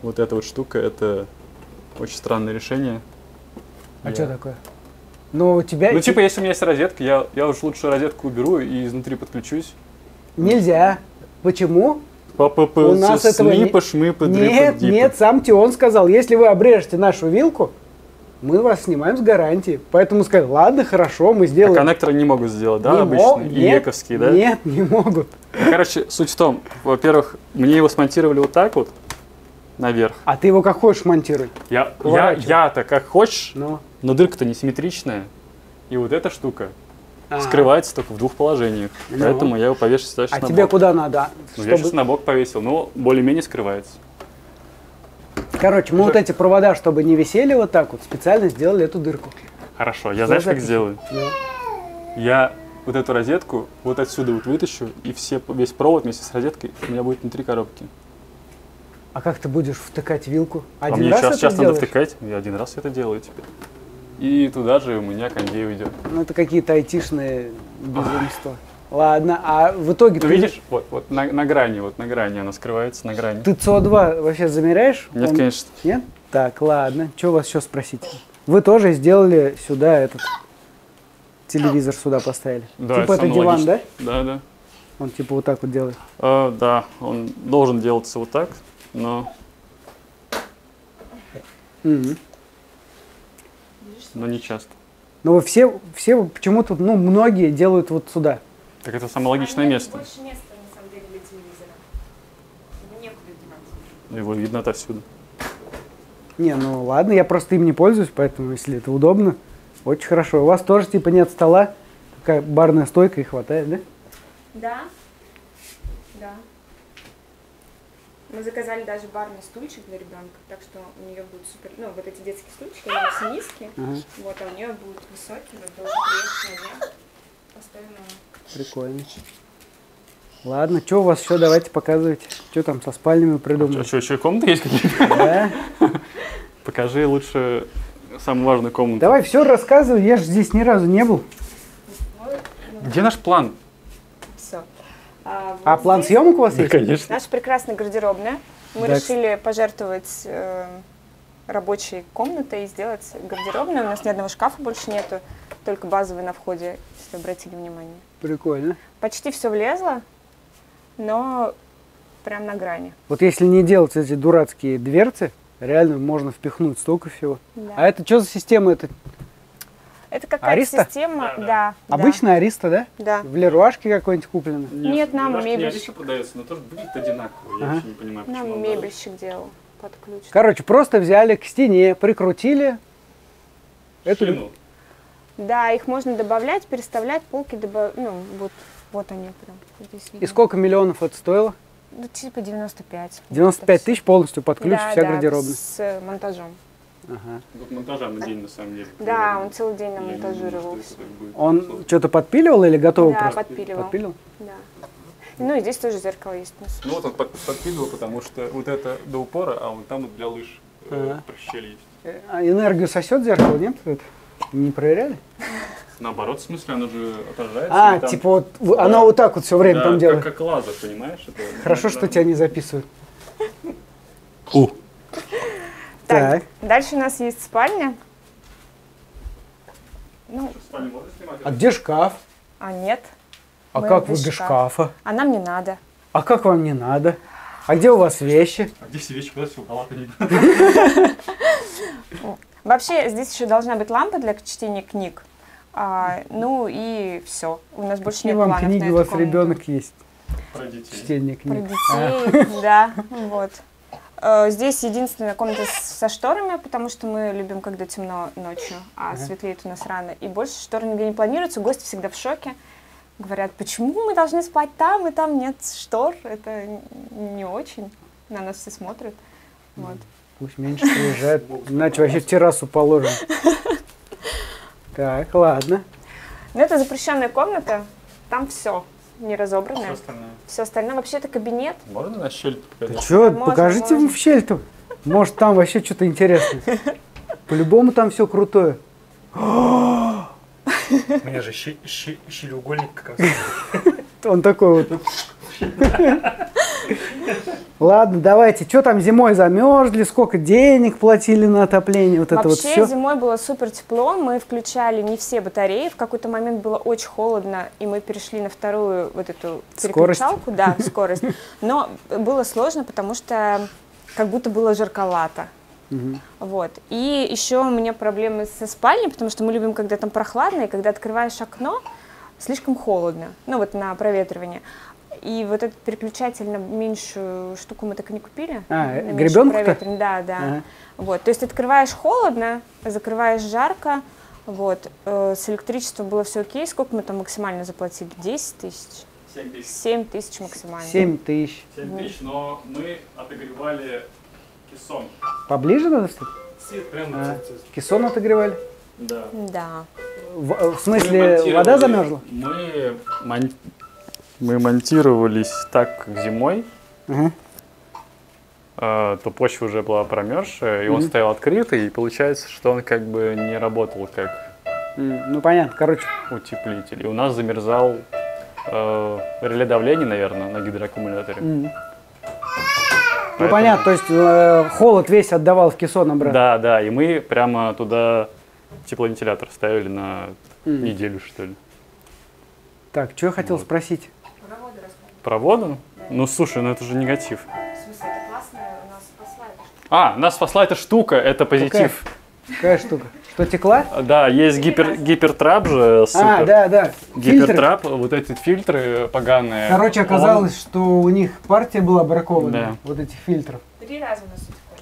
Вот эта вот штука, это очень странное решение. А я... что такое? Но у тебя... Ну, типа, если у меня есть розетка, я, я уж лучше розетку уберу и изнутри подключусь. Нельзя. Почему? Па-па-па, у нас этого смипа, шмипа, дрипа, нет, дипа. Нет, сам Тион сказал, если вы обрежете нашу вилку, мы вас снимаем с гарантии. Поэтому сказали, ладно, хорошо, мы сделаем. А коннекторы не могут сделать, да, не обычно? Мо... И нет, ековские, да? Нет, не могут. Короче, суть в том, во-первых, мне его смонтировали вот так вот, наверх. А ты его как хочешь монтируй. Я, я, я-то как хочешь. Но. Но дырка-то несимметричная, и вот эта штука а -а -а. скрывается только в двух положениях, ну. поэтому я его повешу сейчас а на бок. А тебе куда надо? Ну, чтобы... Я сейчас на бок повесил, но более-менее скрывается. Короче, мы Уже... вот эти провода, чтобы не висели вот так вот, специально сделали эту дырку. Хорошо, я, я знаешь, запись? Как сделаю? Да. Я вот эту розетку вот отсюда вот вытащу, и все, весь провод вместе с розеткой у меня будет внутри коробки. А как ты будешь втыкать вилку? Один а мне раз сейчас, это сейчас надо втыкать, я один раз это делаю теперь. И туда же у меня кондей уйдет. Ну, это какие-то айтишные безумства. Ладно, а в итоге... Ну, ты видишь, вот, вот на, на грани, вот на грани она скрывается, на грани. Ты СО два вообще замеряешь? Нет, Он... конечно. Нет? Так, ладно, что у вас еще спросить? Вы тоже сделали сюда этот телевизор, сюда поставили. Да, типа это диван, логично. Да? Да, да. Он типа вот так вот делает. А, да, он должен делаться вот так, но... Угу. Но не часто. Но вы все, все почему-то, ну, многие делают вот сюда. Так это самое логичное а место. Больше места, на самом деле, для телевизора. Его некуда девать. Его видно отовсюду. Не, ну ладно, я просто им не пользуюсь, поэтому, если это удобно, очень хорошо. У вас тоже, типа, нет стола, такая барная стойка и хватает, да? Да. Да. Мы заказали даже барный стульчик для ребенка, так что у нее будут супер... Ну, вот эти детские стульчики, они все низкие, ага. вот, а у нее будут высокие, вот, должен приехать на меня. Поставим его. Прикольно. Ладно, что у вас еще, давайте показывайте, что там со спальнями придумали. А что, еще и комнаты есть какие-то? Да. Покажи лучше самую важную комнату. Давай все рассказывай, я же здесь ни разу не был. Где наш план? А, вот а план здесь... съемок у вас да, есть? Конечно. Наша прекрасная гардеробная. Мы так. решили пожертвовать э, рабочей комнатой и сделать гардеробную. У нас ни одного шкафа больше нету, только базовый на входе, если обратили внимание. Прикольно. Почти все влезло, но прям на грани. Вот если не делать эти дурацкие дверцы, реально можно впихнуть столько всего. Да. А это что за система? Это... Это какая-то система, да. да. да. Обычная Ариста, да? Да. В Леруашке какой-нибудь куплено? Нет, нам мебельщик. Не Ариста продается, но тоже будет одинаково. Я ага. вообще не понимаю, почему. Нам мебельщик делал под ключ. Короче, просто взяли к стене, прикрутили. Эту... Да, их можно добавлять, переставлять, полки добавлять. Ну, вот, вот они прям. Здесь, и сколько миллионов это стоило? Ну, типа девяносто пять. девяносто пять тысяч полностью под ключ, да, вся да, гардеробная. С монтажом. Ага. Вот монтажа на день, на самом деле. Да, он целый день нам монтажировался. Он сложно. Что-то подпиливал или готовый да, просто? Подпиливал. Подпиливал? Да. Ну и здесь тоже зеркало есть. Ну вот он подпиливал, потому что вот это до упора, а вот там вот для лыж ага. прощель есть. А энергию сосет зеркало, нет? Не проверяли? Наоборот, в смысле, оно же отражается. А, там... типа вот да. оно вот так вот все время да, там делает. Как, как лазер, понимаешь? Это... Хорошо, что тебя не записывают. У. Так, так, дальше у нас есть спальня. Ну, спальня можно снимать? А где шкаф? А нет. А как вы без шкафа? А нам не надо. А как вам не надо? А где у вас вещи? А где все вещи? Куда все палата не надо? Вообще, здесь еще должна быть лампа для чтения книг. А, ну и все. У нас больше Какие нет вам планов книги у вас комнату. Ребенок есть? Про детей. Чтение книг. Про детей, а. да. Вот. А, здесь единственная комната со шторами, потому что мы любим, когда темно ночью, а, а. светлеет у нас рано. И больше штор нигде не планируется. Гости всегда в шоке. Говорят, почему мы должны спать там, и там нет штор. Это не очень. На нас все смотрят. Вот. Пусть меньше приезжают, иначе вообще в террасу положим. Так, ладно. Ну, это запрещенная комната, там все не разобранное. Все остальное. Все остальное. Вообще это кабинет. Можно на щель показать? Что, покажите можно. Ему в щель-то. Может, там вообще что-то интересное. По-любому там все крутое. У меня же щелеугольник как раз. Он такой вот. Ладно, давайте. Что там зимой замерзли? Сколько денег платили на отопление? Вот это вообще вот все? Зимой было супер тепло. Мы включали не все батареи. В какой-то момент было очень холодно, и мы перешли на вторую вот эту переключалку. Скорость. Да, скорость. Но было сложно, потому что как будто было жарковато. Угу. Вот. И еще у меня проблемы со спальней, потому что мы любим, когда там прохладно, и когда открываешь окно, слишком холодно. Ну вот на проветривание. И вот этот переключатель на меньшую штуку мы так и не купили. А, гребенку-то? Да, да. Ага. Вот, то есть открываешь холодно, закрываешь жарко. Вот, с электричеством было все окей. Сколько мы там максимально заплатили? десять тысяч? семь тысяч. семь тысяч максимально. семь тысяч. семь тысяч, но мы отогревали кессон. Поближе надо встать? Прямо а, кессон отогревали? Да. Да. В, в смысле, вода замерзла? Мы... Мы монтировались так, как зимой, угу. а, то почва уже была промерзшая, и угу. он стоял открытый, и получается, что он как бы не работал как ну, понятно. Короче. утеплитель. И у нас замерзал э, реле давления, наверное, на гидроаккумуляторе. Угу. Поэтому... Ну понятно, то есть э, холод весь отдавал в кессон обратно. Да, да, и мы прямо туда тепловентилятор ставили на угу. неделю, что ли. Так, что я хотел вот. спросить? Про воду? Да. Ну, слушай, ну это же негатив. В смысле, это классно, нас спасла эта штука. А, нас спасла эта штука, это позитив. Какая, Какая штука? Что, текла? Да, есть гипер, гипертрап же, супер. А, да, да. Гипертрап, фильтры. Вот эти фильтры поганые. Короче, оказалось, Он... что у них партия была бракована, да. вот этих фильтров. Три раза у нас утекло.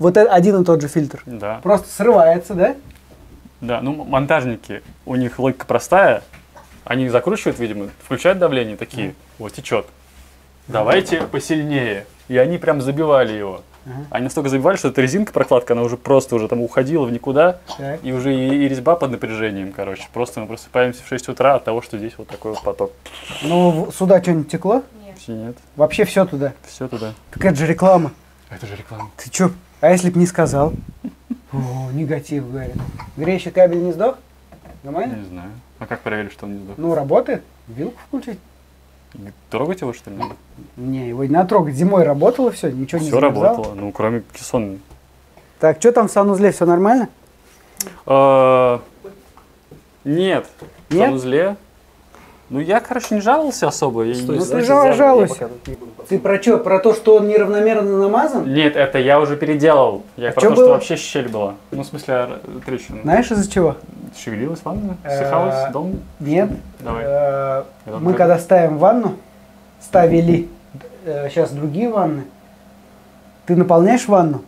Вот один и тот же фильтр. Да. Просто срывается, да? Да, ну монтажники, у них логика простая. Они закручивают, видимо, включают давление, такие, вот течет, давайте посильнее. И они прям забивали его. Ага. Они настолько забивали, что эта резинка, прокладка, она уже просто уже там уходила в никуда. Так. И уже и, и резьба под напряжением, короче. Просто мы просыпаемся в шесть утра от того, что здесь вот такой вот поток. Ну, сюда что-нибудь текло? Нет. Нет. Вообще все туда? Все туда. Так это же реклама. Это же реклама. Ты че? А если бы не сказал? О, негатив, говорит. Греющий кабель не сдох? Нормально? Не знаю. А как проверили, что он не сдох? Ну, работает. Вилку включить. Трогать его, что ли? Не, его не надо трогать. Зимой работало все, ничего не замерзало. Все работало, ну, кроме кессона. Так, что там в санузле, все нормально? Нет. В санузле? Ну, я, короче, не жаловался особо. Ну, ты жаловался. Ты про что? Про то, что он неравномерно намазан? Нет, это я уже переделал. Я про то, что вообще щель была. Ну, в смысле, трещина. Знаешь, из-за чего? Шевелилась ванна? Сыхалась дом? Нет. Давай. Мы когда ставим ванну, ставили сейчас другие ванны, ты наполняешь ванну,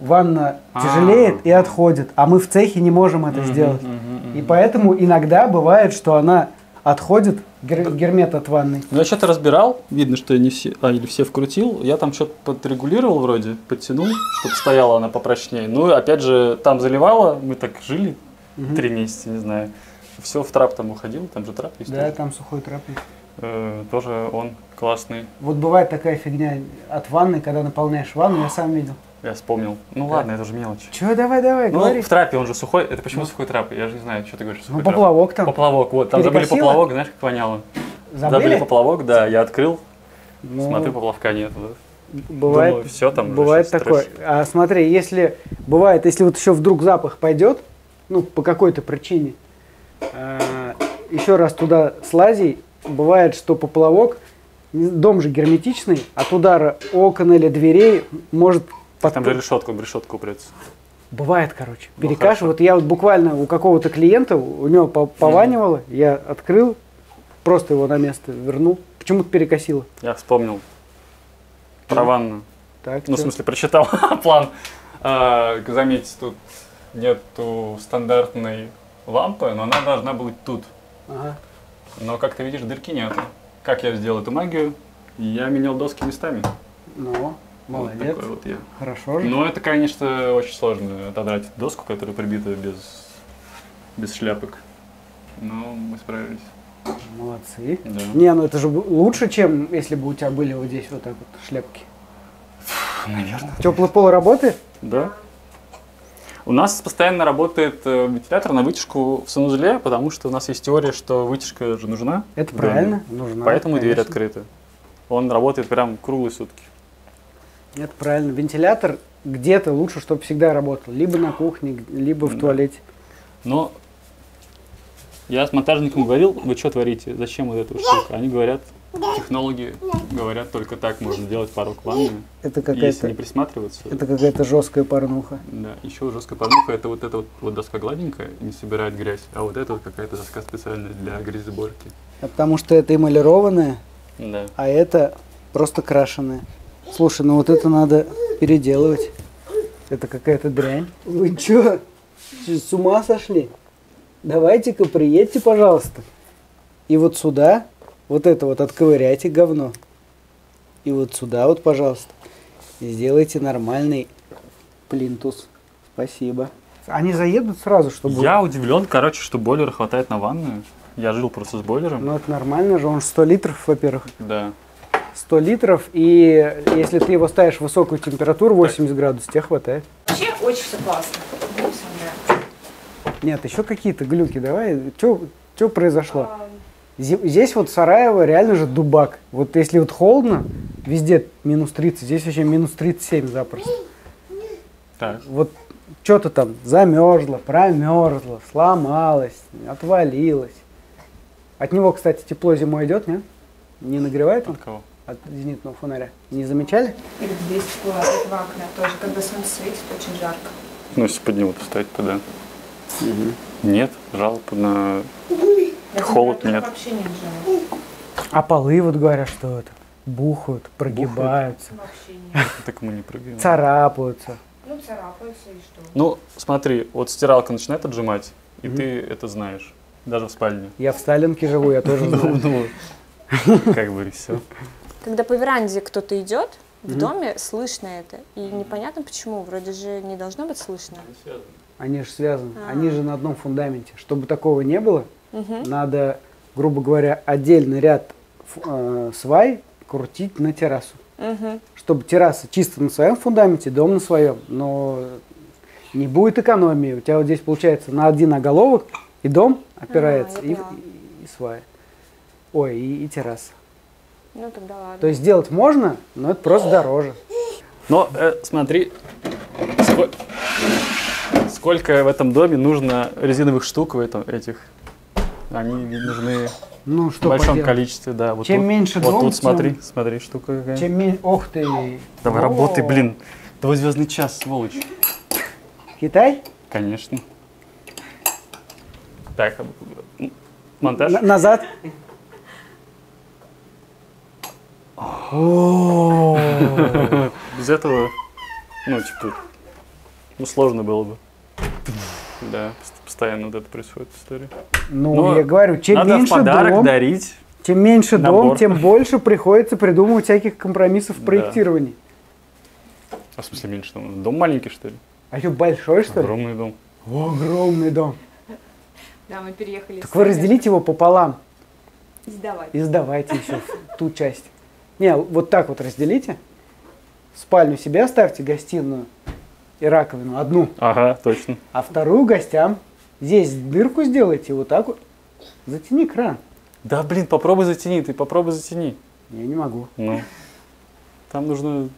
ванна тяжелеет и отходит, а мы в цехе не можем это сделать. И поэтому иногда бывает, что она отходит гер гермет от ванны. Ну, я что-то разбирал, видно, что я не все, а, или все вкрутил. Я там что-то подрегулировал вроде, подтянул, чтобы стояла она попрочнее. Ну, опять же, там заливало, мы так жили три угу. месяца, не знаю. Все в трап там уходил, там же трап есть. Да, тоже. Там сухой трап есть. Э, тоже он классный. Вот бывает такая фигня от ванны, когда наполняешь ванну, я сам видел. Я вспомнил. Ну да. Ладно, это же мелочь. Чего, давай, давай, ну, говори. В трапе, он же сухой. Это почему ну. сухой трап? Я же не знаю, что ты говоришь. Сухой ну, поплавок трап. Там. Поплавок, вот. Там забыли поплавок, знаешь, как воняло. Забыли? Забыли поплавок, да. Я открыл, ну, смотрю, поплавка нет. Бывает, думаю, все там. Бывает такое. А смотри, если, бывает, если вот еще вдруг запах пойдет, ну, по какой-то причине, а, еще раз туда слази, бывает, что поплавок, дом же герметичный, от удара окон или дверей может... Потом... Там же решетку, решетку упрется. Бывает, короче. Перекашивает. Ну, вот я вот буквально у какого-то клиента, у него пованивало, mm-hmm. я открыл, просто его на место вернул. Почему-то перекосило. Я вспомнил про ванну. Так, ну, что? В смысле, прочитал план. А, заметьте, тут нету стандартной лампы, но она должна быть тут. Ага. Но, как ты видишь, дырки нет. Как я сделал эту магию? Я менял доски местами. Ну. Молодец. Вот вот я. Хорошо же. Но это, конечно, очень сложно отодрать доску, которая прибита без, без шляпок. Но мы справились. Молодцы. Да. Не, ну это же лучше, чем если бы у тебя были вот здесь вот так вот шляпки. Фу, наверное. Теплый пол работает? Да. У нас постоянно работает вентилятор на вытяжку в санузле, потому что у нас есть теория, что вытяжка же нужна. Это правильно, нужна. Поэтому конечно. Дверь открыта. Он работает прям круглые сутки. Это правильно. Вентилятор где-то лучше, чтобы всегда работал. Либо на кухне, либо в да. туалете. Но я с монтажником говорил, вы что творите? Зачем вот эту штуку? Они говорят, технологи говорят, только так можно делать порог ванны. Это какая-то, если не присматриваться. Это какая-то жесткая порнуха. Да, еще жесткая порнуха. Это вот эта вот, вот доска гладенькая, не собирает грязь. А вот эта вот какая-то доска специальная для грязеборки. А потому что это эмалированная, да. а это просто крашеная. Слушай, ну вот это надо переделывать. Это какая-то дрянь. Вы чё, с ума сошли? Давайте-ка приедьте, пожалуйста. И вот сюда, вот это вот отковыряйте говно. И вот сюда вот, пожалуйста. И сделайте нормальный плинтус. Спасибо. Они заедут сразу, чтобы... Я удивлен, короче, что бойлера хватает на ванную. Я жил просто с бойлером. Ну это нормально же, он же сто литров, во-первых. Да. сто литров, и если ты его ставишь в высокую температуру, восемьдесят градусов, тебе хватает. Вообще очень все классно. Нет, еще какие-то глюки, давай. Что произошло? А... Здесь вот Сараево реально же дубак. Вот если вот холодно, везде минус тридцать, здесь вообще минус тридцать семь запросто. Так. Вот что-то там замерзло, промерзло, сломалось, отвалилось. От него, кстати, тепло зимой идет, нет? Не нагревает он? От кого? От зенитного фонаря. Не замечали? Или здесь было два окна тоже. Когда солнце светит, очень жарко. Ну, если под него встать, то да. Угу. Нет, жалоб на да, холод нет. Вообще нет жалоб. А полы, вот говорят, что это, бухают, прогибаются. Бухают? Вообще нет. Так мы не прогибаем. Царапаются. Ну, царапаются и что? Ну, смотри, вот стиралка начинает отжимать, и угу. ты это знаешь. Даже в спальне. Я в Сталинке живу, я тоже знаю. Как бы все. Когда по веранде кто-то идет, в mm-hmm. доме слышно это. И непонятно почему, вроде же не должно быть слышно. Они же связаны, а-а-а. Они же на одном фундаменте. Чтобы такого не было, mm-hmm. надо, грубо говоря, отдельный ряд э, свай крутить на террасу. Mm-hmm. Чтобы терраса чисто на своем фундаменте, дом на своем. Но не будет экономии. У тебя вот здесь получается на один оголовок и дом опирается, а-а-а, и, и, и свай. Ой, и, и терраса. Ну, тогда ладно. То есть сделать можно, но это просто дороже. Но э, смотри, сколь... сколько в этом доме нужно резиновых штук в этом, этих. Они нужны ну, что в большом поделать? Количестве. Да. Вот чем тут, меньше вот дом, тут тем... смотри, смотри, штука какая. Чем меньше, ох ты. Давай о-о-о. Работай, блин. Твой звездный час, сволочь. Китай? Конечно. Так, монтаж. Н- назад. О-о-о. Без этого, ну, типа, ну, сложно было бы. Да, постоянно вот это происходит в истории. Ну, но я говорю, чем надо меньше подарок дом, дарить, чем меньше набор. дом, тем больше приходится придумывать всяких компромиссов в проектировании. Да. А в смысле меньше дома? Дом маленький, что ли? А что, большой, что ли? Огромный дом. О, огромный дом. Да, мы переехали. Так вы разделите его пополам. И сдавайте. И сдавайте еще ту часть. Не, вот так вот разделите. Спальню себе оставьте, гостиную и раковину одну. Ага, точно. А вторую гостям. Здесь дырку сделайте, вот так вот. Затяни кран. Да, блин, попробуй затяни, ты попробуй затяни. Я не могу. Ну. Там нужно...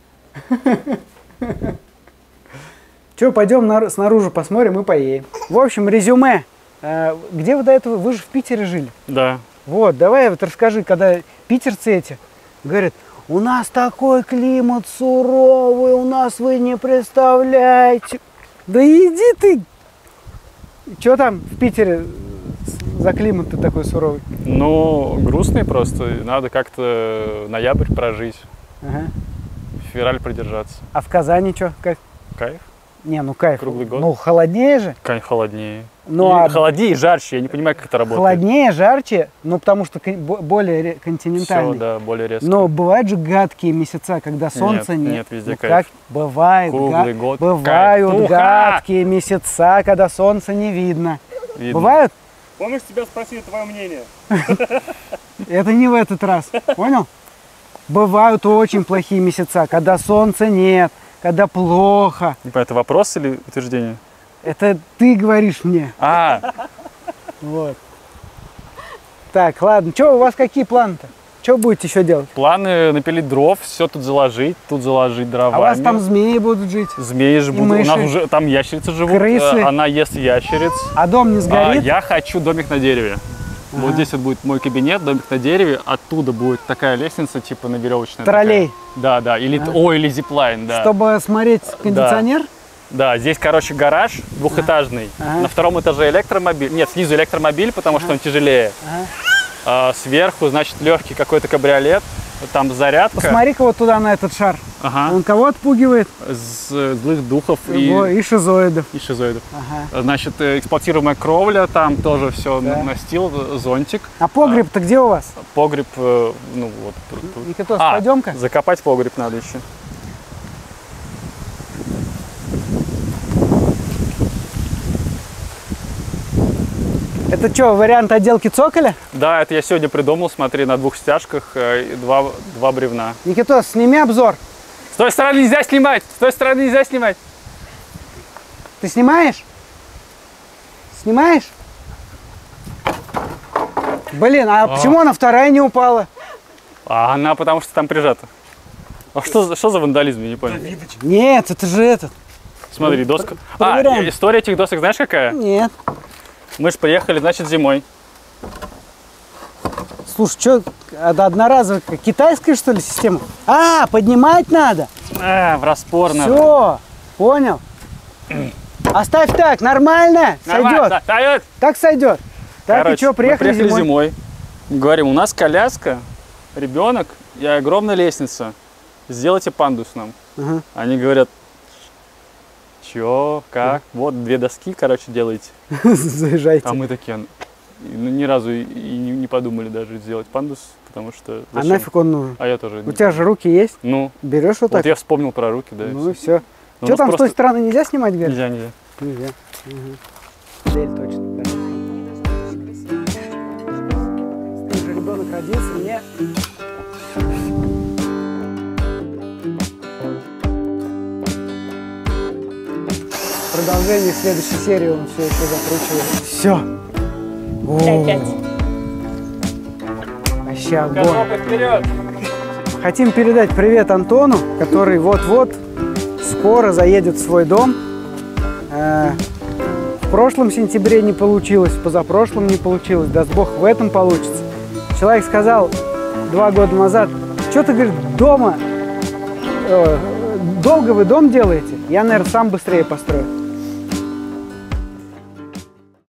Че, пойдем снаружи посмотрим и поедем. В общем, резюме. Где вы до этого? Вы же в Питере жили. Да. Вот, давай вот расскажи, когда питерцы эти говорят, у нас такой климат суровый, у нас вы не представляете. Да иди ты! Че там в Питере за климат-то такой суровый? Ну, грустный просто. Надо как-то ноябрь прожить, ага. Февраль продержаться. А в Казани что? Как? Кайф. Не, ну кайф. Круглый год. Ну, холоднее же. Кайф холоднее. Ну, а... Холоднее и жарче. Я не понимаю, как это работает. Холоднее, жарче, ну, потому что более континентальный. Все, да, более резкий. Но бывают же гадкие месяца, когда солнца нет. Нет, нет, везде ну, кайф. Как бывает, круглый га... год. Бывают кайф. гадкие Уха! месяца, когда солнца не видно. видно. Бывают? Помнишь, тебя спросили твое мнение? Это не в этот раз, понял? Бывают очень плохие месяца, когда солнца нет. Когда плохо. Это вопрос или утверждение? Это ты говоришь мне. А. Вот. Так, ладно. Че, у вас какие планы-то? Что будете еще делать? Планы напилить дров, все тут заложить, тут заложить дрова. А у вас там змеи будут жить? Змеи же будут. Мыши. У нас уже там ящерицы живут. Крысы. Она ест ящериц. А дом не сгорит? А, я хочу домик на дереве. А-а-а. Вот здесь вот будет мой кабинет, домик на дереве, оттуда будет такая лестница, типа на веревочной. Троллей. Такая. Да, да, или, а-а-а. О, или зиплайн, да. Чтобы смотреть кондиционер? Да, да. Здесь, короче, гараж двухэтажный, а-а-а. На втором этаже электромобиль, нет, снизу электромобиль, потому что а-а-а. Он тяжелее. А-а-а. А, сверху, значит, легкий какой-то кабриолет, там зарядка. Посмотри-ка вот туда на этот шар, а-а-а. Он кого отпугивает? Злых духов и, и... и шизоидов. И шизоидов. Ага. Значит, эксплуатируемая кровля, там тоже все да. настил, зонтик. А погреб-то а, где у вас? Погреб, ну вот. Никитос, а, пойдем-ка. Закопать погреб надо еще. Это что, вариант отделки цоколя? Да, это я сегодня придумал, смотри, на двух стяжках и два, два бревна. Никитос, сними обзор. С той стороны нельзя снимать, с той стороны нельзя снимать. Ты снимаешь? Снимаешь? Блин, а, а. почему она вторая не упала? А она потому что там прижата. А что, что за вандализм, я не понял. Нет, это же этот. Смотри, доска. А, история этих досок знаешь какая? Нет. Мы же приехали, значит, зимой. Слушай, что, одноразовая китайская, что ли, система? А, поднимать надо? А, в распор надо. Все, понял. Оставь так, нормально? Нормально, сойдет. Так сойдет. Так, короче, и что, приехали, приехали зимой? зимой. Говорим, у нас коляска, ребенок и огромная лестница. Сделайте пандус нам. Угу. Они говорят... Чё, как? Да. Вот две доски, короче, делаете. Заезжайте. А мы такие, ну, ни разу и, и не, не подумали даже сделать пандус, потому что... Зачем? А нафиг он нужен? А я тоже. У тебя же руки есть? Ну. Берешь вот так? Вот я вспомнил про руки, да. Ну и все. Что там просто... с той стороны нельзя снимать, говорят? Нельзя, нельзя. Нельзя. Угу. Дель точно, да. Ты же ребенок родился, мне... Продолжение в следующей серии, он все еще закручивает. Все. О-о-о. Вообще огонь. Хотим передать привет Антону, который вот-вот скоро заедет в свой дом. В прошлом сентябре не получилось, в позапрошлом не получилось. Даст Бог, в этом получится. Человек сказал два года назад, что ты, говорит, дома, долго вы дом делаете? Я, наверное, сам быстрее построю.